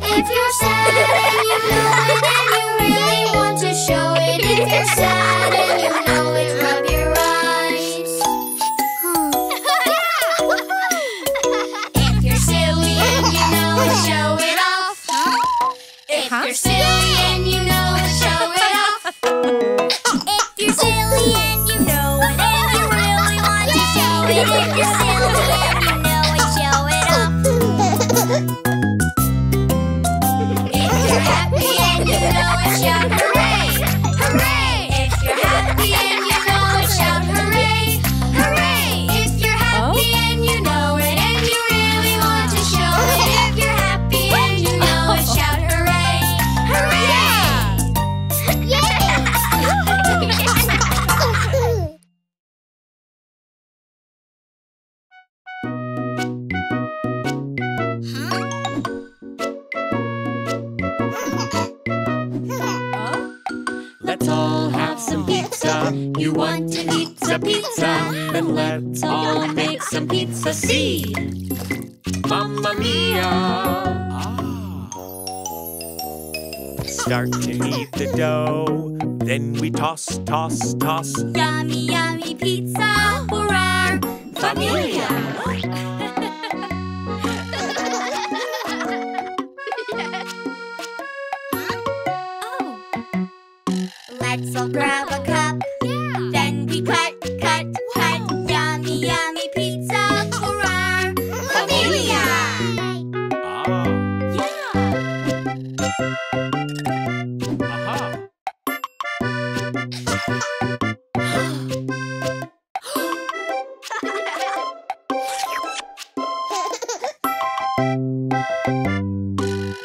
If you're sad and you know it, and you really want to show it, if you're sad and you know it, rub your eyes. If you're silly and you know it, show it off. If you're silly and you know it, show it off. If you're silly and you know it, and you really want to show it, if you're silly and you know it, show it off. If you're happy and you know it, shout hooray, hooray. If you're happy and you know it, shout hooray, hooray. If you're happy and you know it, and you really want to show it, if you're happy and you know it, shout hooray, hooray. Let's all have some pizza. You want to eat some pizza? Then let's all make some pizza. See, Mamma Mia! Start to knead the dough. Then we toss, toss, toss. Yummy, yummy pizza for our familia. Let's all grab a cup, yeah. Then we cut, cut, wow. Cut. Yummy, yummy pizza for our familia. Oh. Yeah. Uh-huh.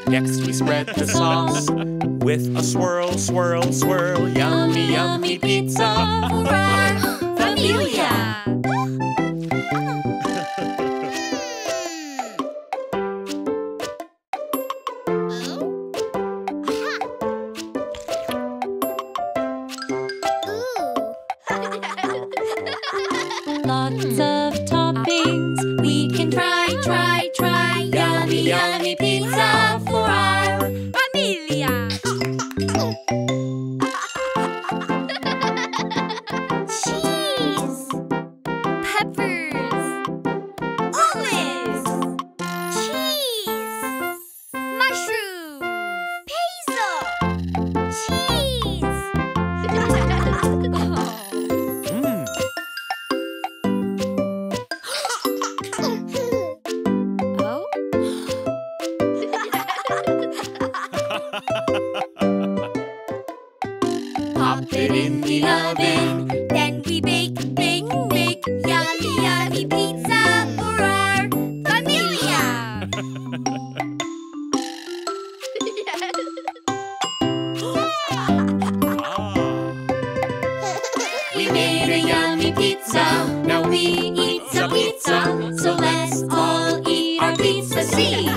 Next we spread the sauce. With a swirl, swirl, swirl, yummy, yummy pizza for our familia. Lots of toppings we can try, try, try. Yummy, yummy pizza for our familia. pizza. Now we eat some pizza, so let's all eat our pizza. See.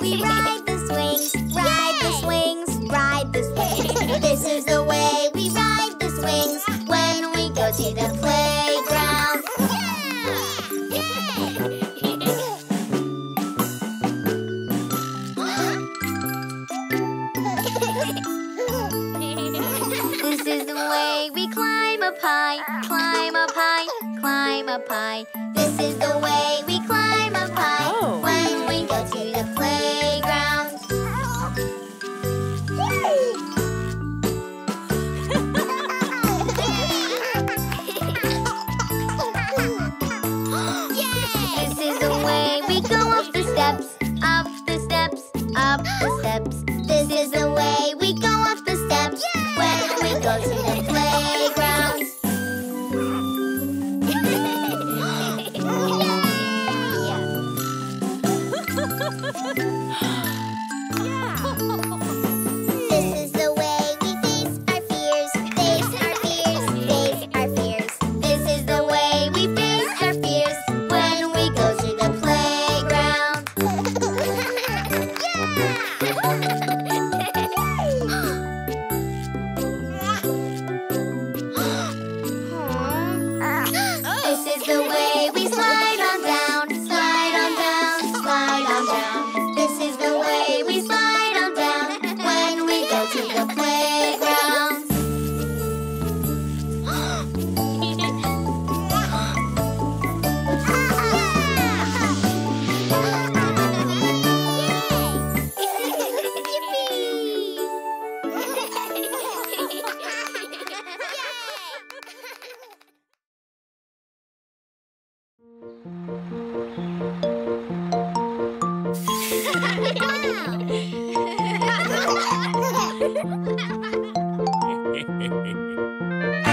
we ride the swings, ride the swings, ride the swings. This is the way we ride the swings when we go to the playground. This is the way we climb up high, climb up high, climb up high. This is the way we climb up high when we go to the playground. This is the way we go up the steps, up the steps, up the steps. This is the way we go up the steps when we go to the playground. This is the way we face our fears, face our fears, face our fears. This is the way we face our fears when we go to the playground. This is the way we slide on down, slide on down, slide on down. This is the way we slide on down when we go to the playground.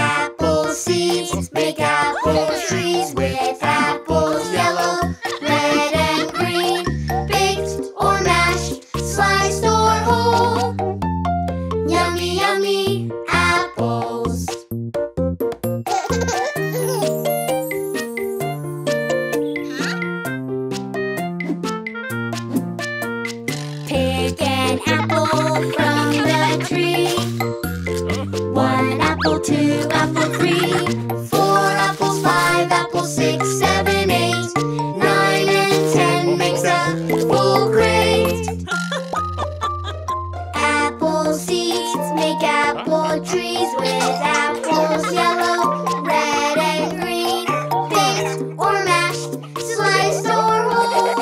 Apple seeds make apple trees with apples yellow, red and green, baked or mashed, sliced or whole. Yummy, yummy apples. Pick an apple from the tree. One apple, two apple, three, four apples, five apples, six, seven, eight, nine and ten makes a full crate. Apple seeds make apple trees with apples yellow, red and green, baked or mashed, sliced or whole.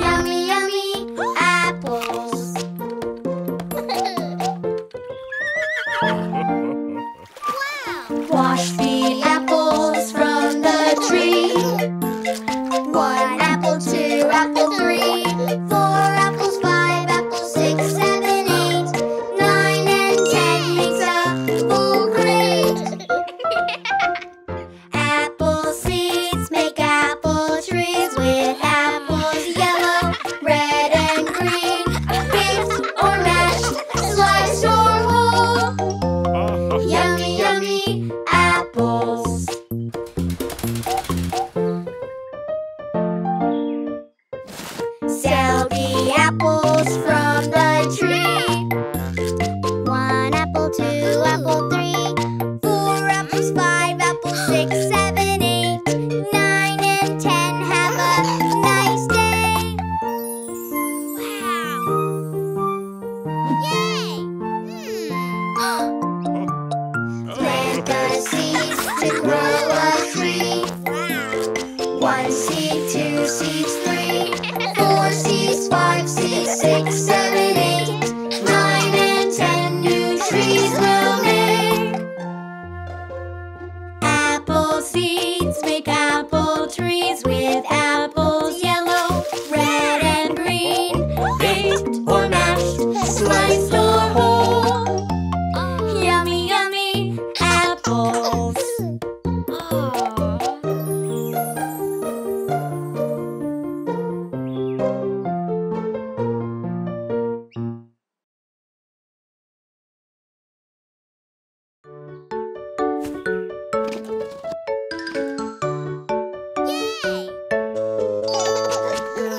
Yummy, yummy apples. Wash the apples from the tree. One apple, two apple, three, four apples, five apples, six, seven, eight, nine and ten makes a full crate. Apple seeds make apple trees with apples yellow, red and green, baked or mashed, sliced or whole. Yummy, yummy apples. Sell the apples from the tree. One apple, two apple, three, four apples, five apples, six, seven, eight, nine and ten. Have a nice day. Wow! Yay! Hmm. Plant the seeds to grow a tree. One seed, two seeds, three, four seeds, five seeds, six, seven, eight, nine, and ten new trees will make. Apple seeds make apple trees with apples yellow, red, and green, baked or mashed, sliced or whole. Yummy, yummy apples. Yay!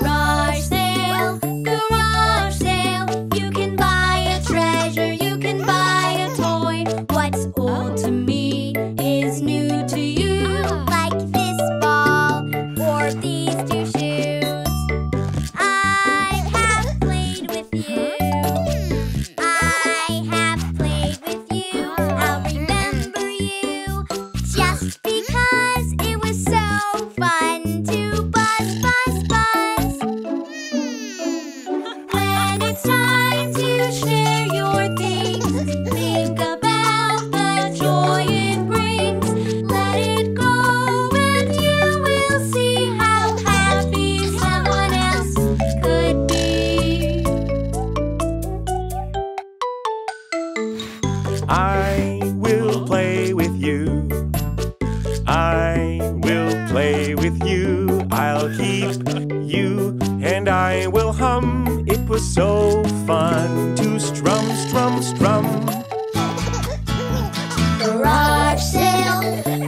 Rush, sail, was so fun to strum, strum, strum. Garage sale,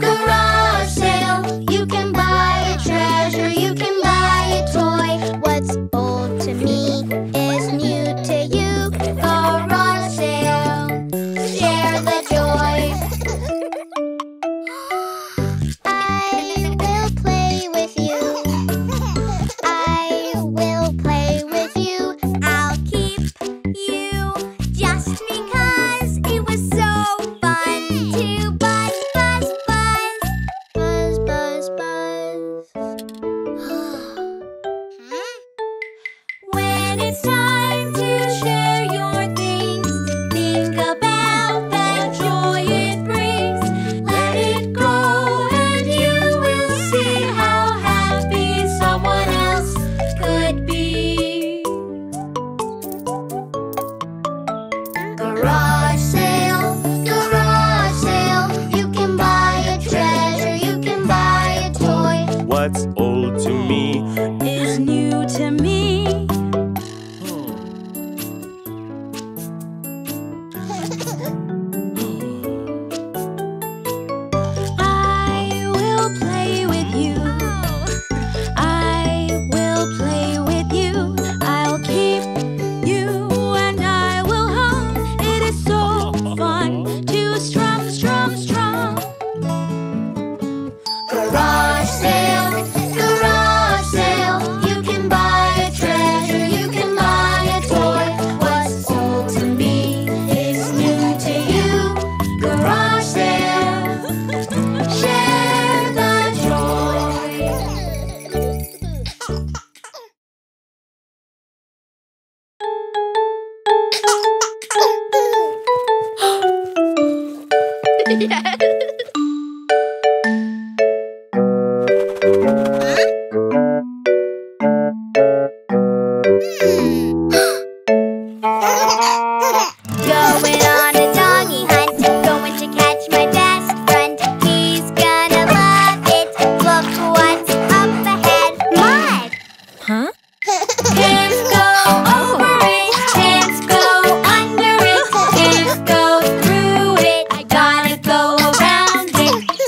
garage sale. You can buy a treasure, you can buy a toy. What's old to me is new to you. Garage sale, share the joy. I will play with you. I will play with you. I'll keep you just because it was so fun to buzz, buzz, buzz. Buzz, buzz, buzz. When it's time to share your things, think about that joy it brings. Let it go and you will see how happy someone else could be. Garage sale, garage sale. You can buy a treasure, you can buy a toy. What's old to me is new to me. I will play with you. I will play with you. I'll keep you and I will hum. It is so fun to strum, strum, strum. Garage sale, garage sale. You can buy a treasure, you can buy a toy. What's old to me is new to you. Garage sale, share the joy. Going on a doggy hunt, going to catch my best friend. He's gonna love it. Look what's up ahead. Mud! Huh? Kids go over it, kids go under it, kids go through it. I gotta go around it.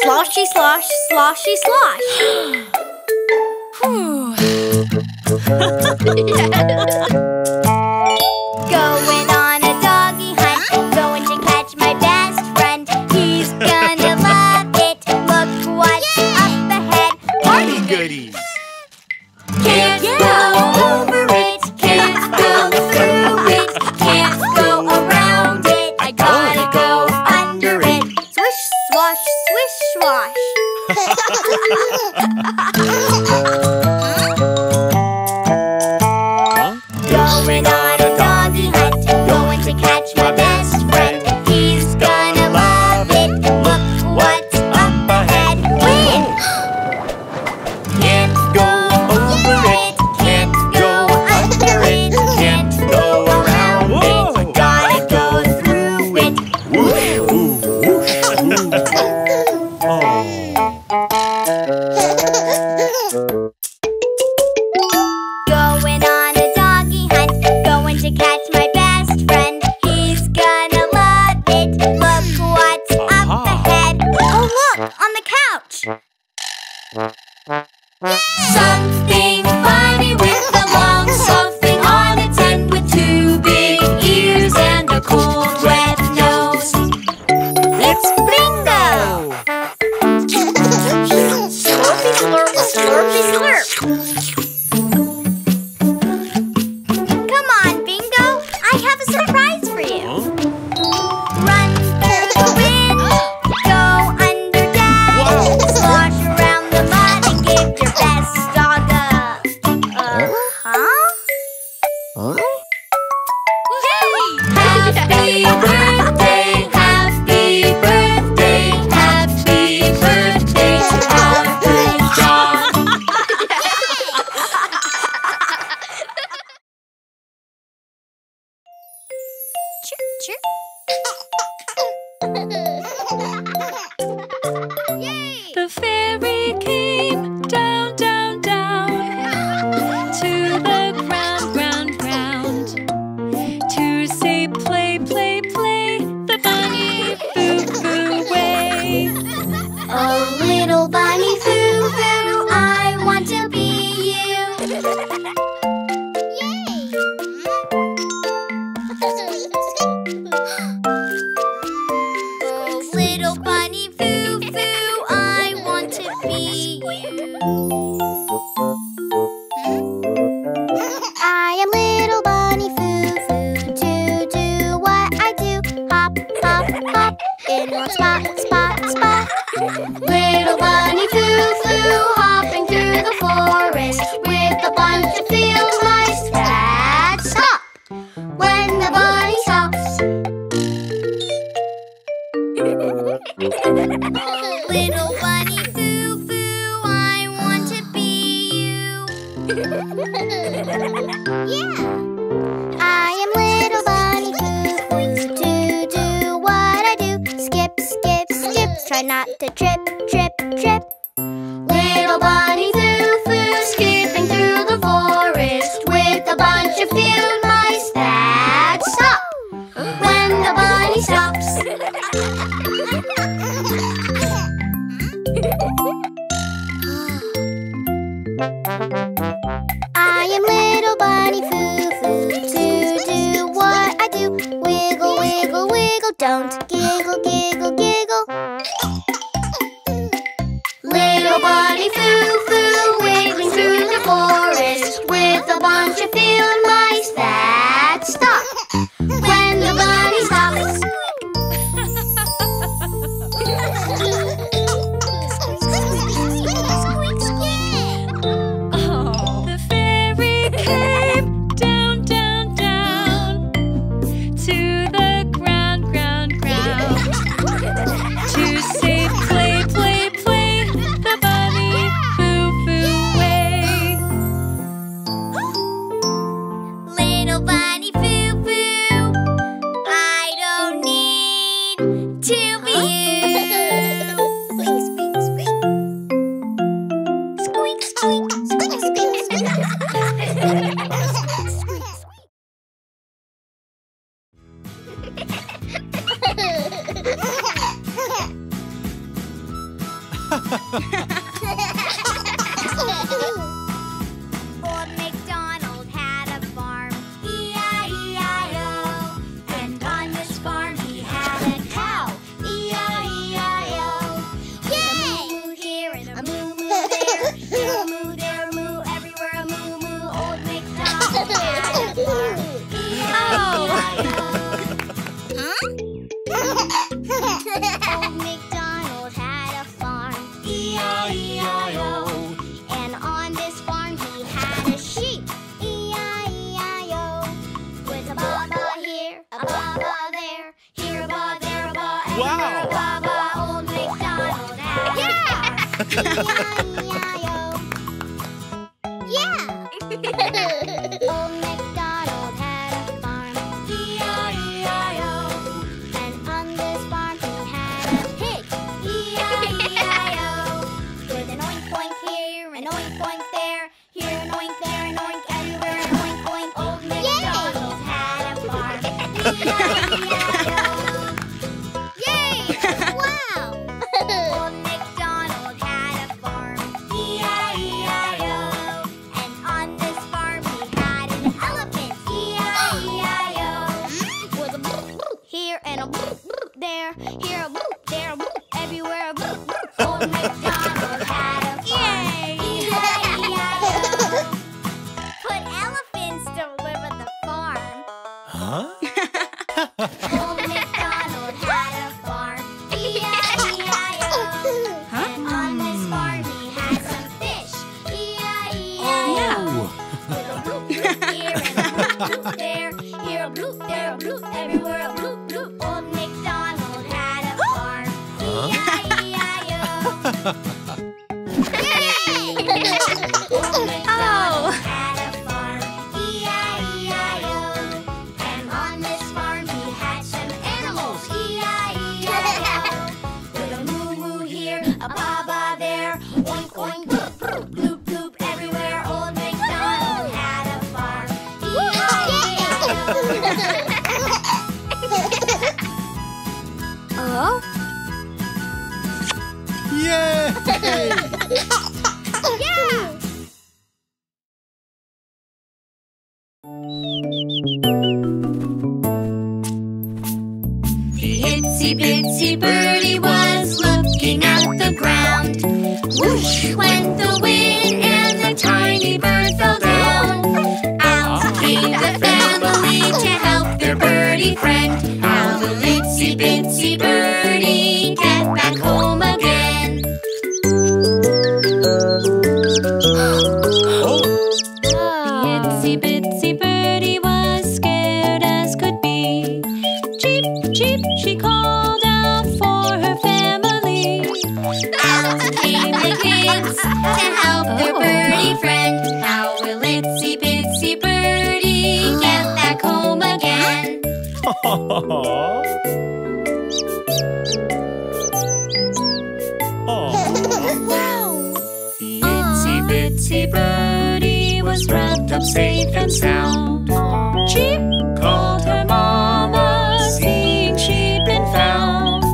Sloshy, slosh, sloshy, slosh. Going on a doggy hunt, going to catch my best friend. He's gonna love it. Look what's up ahead. Party goodies! Kids go over it, kids go through it, kids go around it. I gotta go under it. Swish, swash, swish, swash. Going on a doggy hunt, going to catch my best friend. He's gonna love it. Look what's up ahead. Win! Can't go over it, can't go under it, can't go around it. Gotta go through it. Woof, woof, woof, woof. Going on a doggy hunt, going to catch my best friend. He's gonna love it. Look what's up ahead. Oh, look, on the couch. Something funny with a long something on its end, with two big ears and a cool red nose. It's Bingo! Slurpy slurp, slurpy slurp. Come on, Bingo. I have a surprise for you. Run through the wind, go under down, slosh around the mud and give your best dog a... Uh, huh? Happy birthday, happy birthday, happy birthday, happy dog. Yay! The fairy came down, down, down to the ground, ground, ground. Try not to trip, trip, trip. Little bunny Foo-Foo, skipping through the forest with a bunch of field mice that stop when the bunny stops. I am little bunny Foo-Foo to do what I do. Wiggle, wiggle, wiggle, don't giggle, giggle, giggle. Little bunny Foo-Foo, wiggling through the forest with a bunch of field mice that stop when the bunny stops. Oh, the fairy came down, down, down to the ground, ground, ground to say play, play, play. To help their birdie friend, how will Itsy Bitsy birdie, get back home again. Wow! The itsy bitsy birdie was wrapped up safe and sound. Cheep called her mama, seeing she'd been found.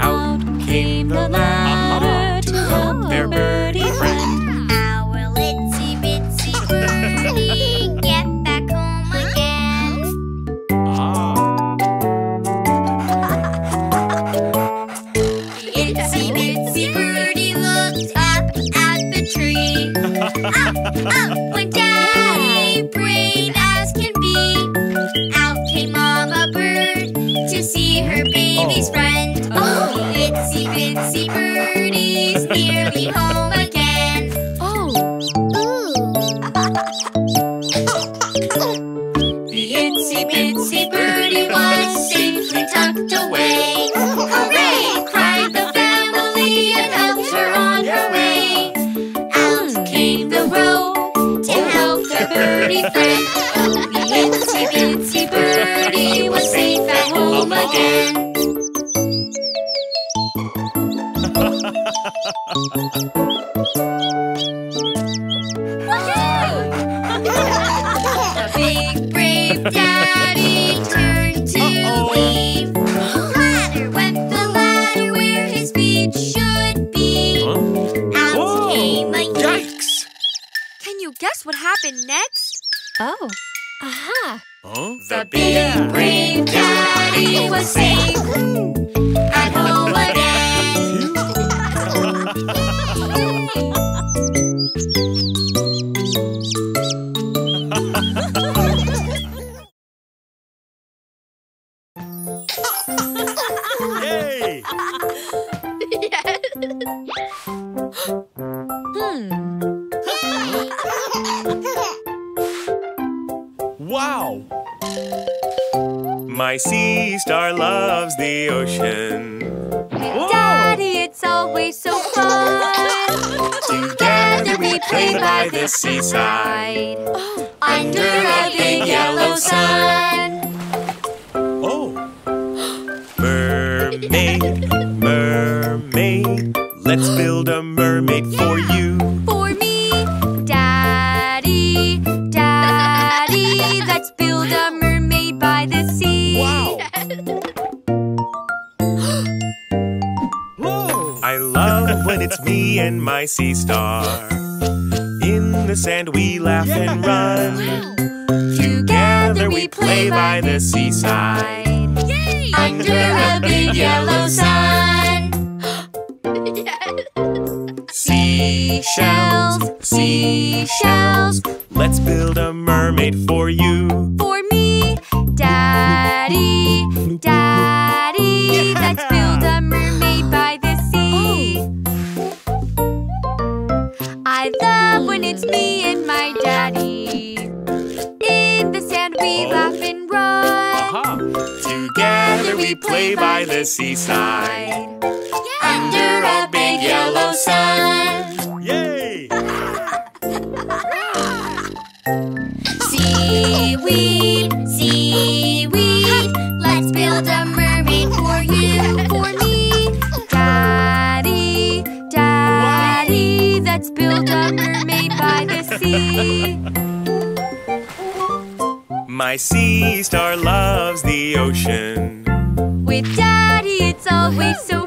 Out came the ladder to help their birdie friend. Our itsy bitsy birdie, get back home again. Ah. The itsy bitsy birdie looked up at the tree. Up, up went Daddy, brave as can be. Out came Mama Bird to see her baby's friend. Oh, itsy bitsy birdie's nearly home again. Oh, ooh. The itsy bitsy birdie was safely tucked away. Hooray! Cried the family and helped her on her way. Out came the rope to help their birdie friend. Oh, the itsy bitsy birdie was safe at home again. The big brave daddy turned to leave. Ladder went the ladder where his feet should be. Out came a yikes! Can you guess what happened next? Oh, aha! The big brave daddy was safe at home again. Yay! Hmm. Wow! My sea star loves the ocean. Daddy, it's always so fun. Together we play by the seaside, oh, under a big yellow sun. Oh, mermaid, mermaid, let's build a mermaid yeah. for you. For me, Daddy, Daddy, let's build a mermaid by the sea. Wow. I love when it's me and my sea star. In the sand we laugh yeah. and run. Wow. Together we play by the seaside. Yay! Under a big yellow sun. Seashells, seashells, let's build a mermaid for you. For me, Daddy, Daddy, yeah. let's build a mermaid by the sea. Oh. I love when it's me and my daddy. In the sand we oh. laugh and run. Uh-huh. Together we play by the seaside. Yeah. Under a big yellow sun. Yay! Seaweed, seaweed, let's build a mermaid for you. For me, Daddy, Daddy, wow. let's build a mermaid by the sea. My sea star loves the ocean. With Daddy, it's always so fun.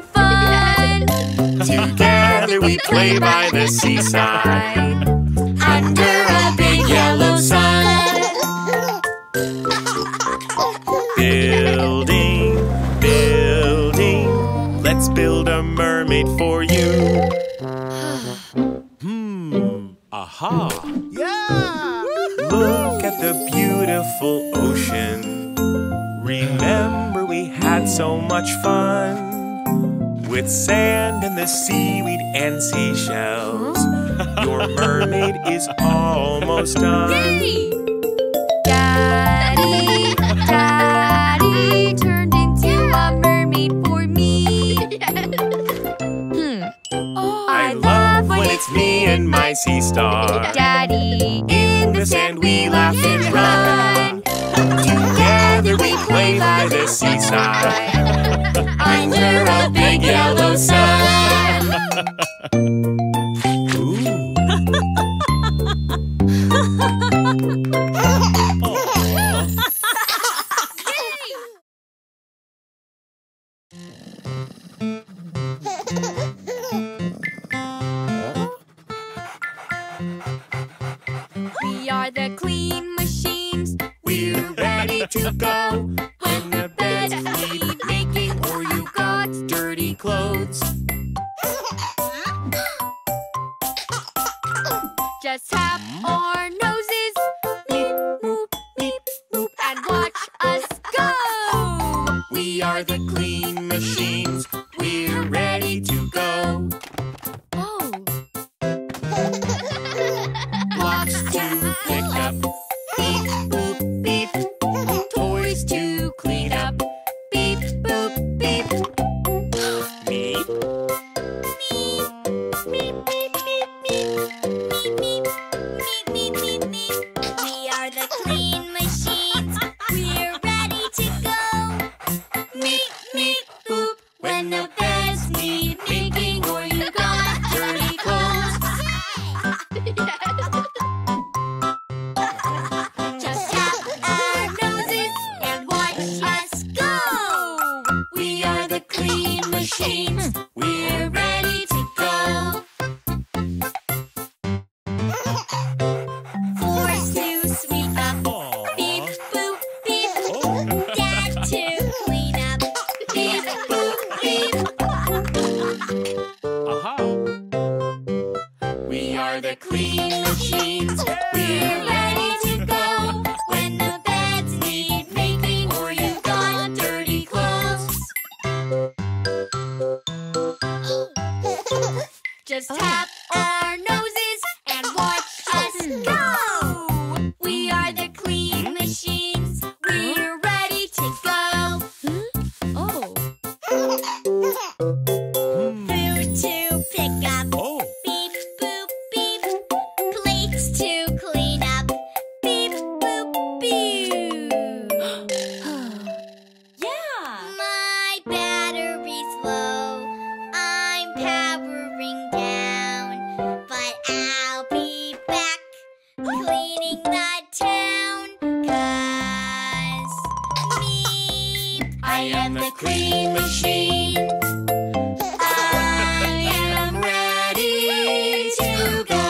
Together we play by the seaside. Under a big yellow sun. Building, building, let's build a mermaid for you. Hmm, aha. Yeah! Look at the beautiful ocean. Remember we had so much fun. With sand and the seaweed and seashells. Your mermaid is almost done. Yay! Daddy, Daddy turned into a mermaid for me. Hmm. Oh, I, I love when it's me and my sea star. Daddy, in the sand we laugh and the replay by the seaside under a big yellow sun. We are the clean machines. We're ready to go. When the beds need making or you got dirty clothes, just tap our noses, beep, boop, beep, boop, and watch us go. We are the clean machines. We're ready to go. Oh. Blocks to pick up, beep, boop, beep. Toys to clean up, beep, boop, beep. Beep, beep, beep, beep, beep, beep, beep, beep, beep, beep. We are the clean machines. We're ready to go. Meep, meep, boop. When the beds need making or you got dirty clothes. We're ready to go. Floors to sweep up, beep, boop, beep. Dad to clean up, beep, boop, beep. Aha! We are the clean machines. We're ready to go. When the beds need making or you've got dirty clothes, just tap our noses and watch us go. We are the clean machines. We're ready to go. Hmm? Oh. Food to pick up, oh. Beep, boop, beep. Plates to clean up, beep, boop, beep. Yeah. My battery's low. I'm powering down. Cleaning the town, 'cause me, I am the clean machine. I am ready to go.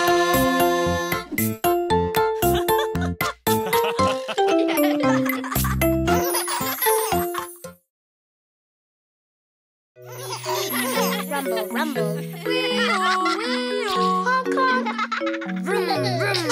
Rumble, rumble, wee-oh, wee-oh, honk, honk, vroom, vroom.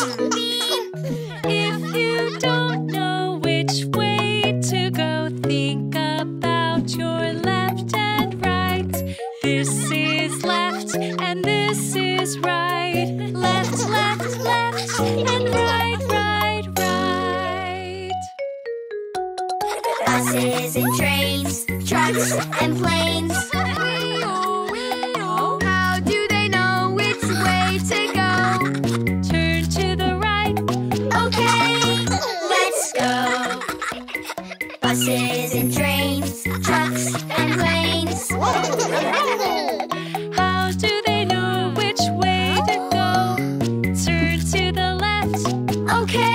If you don't know which way to go, think about your left and right. This is left and this is right. Left, left, left, and right, right, right. Buses and trains, trucks and planes. Buses and trains, trucks and planes. How do they know which way to go? Turn to the left. Okay,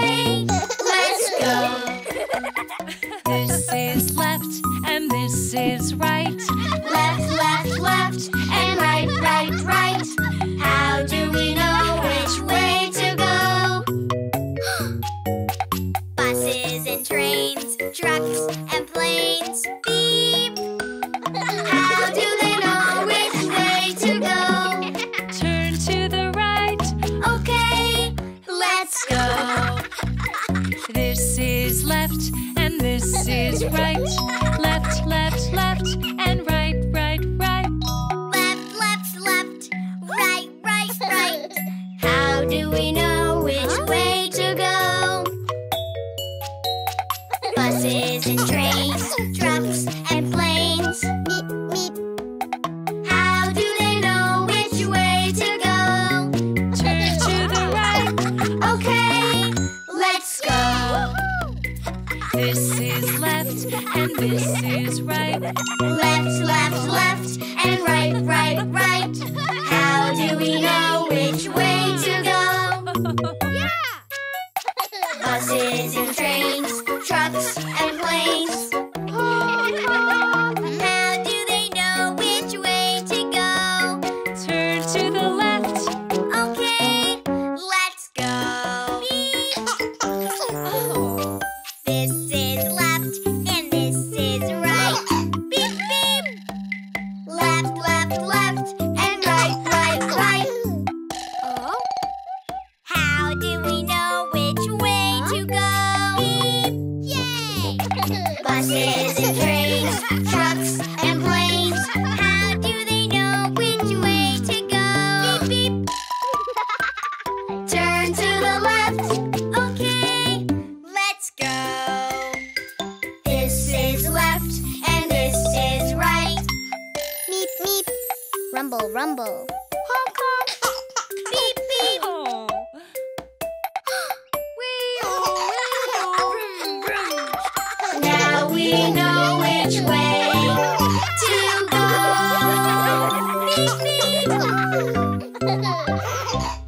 let's go. This is left and this is right. Left, left, left and right, right, right. How do we know which way to go? Buses and trains, trucks and planes, beep. How do they know which way to go? Turn to the right. Okay, let's go. This is left and this is right. Left, left, left and right, right, right. Left, left, left, right, right, right. How do we know which way to go? Buses and trains, trucks and planes. Meep, meep. How do they know which way to go? Turn to the right. Okay, let's go. This is left and this is right. Left, left, left, and right, right, right. How do we know which way to go? Yeah! Buses and trains, trucks and planes. How do they know which way to go? Turn to the left. Okay, let's go. This is left and this is right. Beep, beep. Left, left, left and right, right, right. Oh. How do we know which way to go? Beep. Yay! Buses and trains, trucks and planes. How do they know which way to go? Beep, beep. Turn to the left. Okay, let's go. This is left and this is right. Meep, meep. Rumble, rumble. Honk, honk. Beep, beep. Oh. Wee-oo, wee-oo, vroom, vroom. Now we know which way to go. Beep, beep.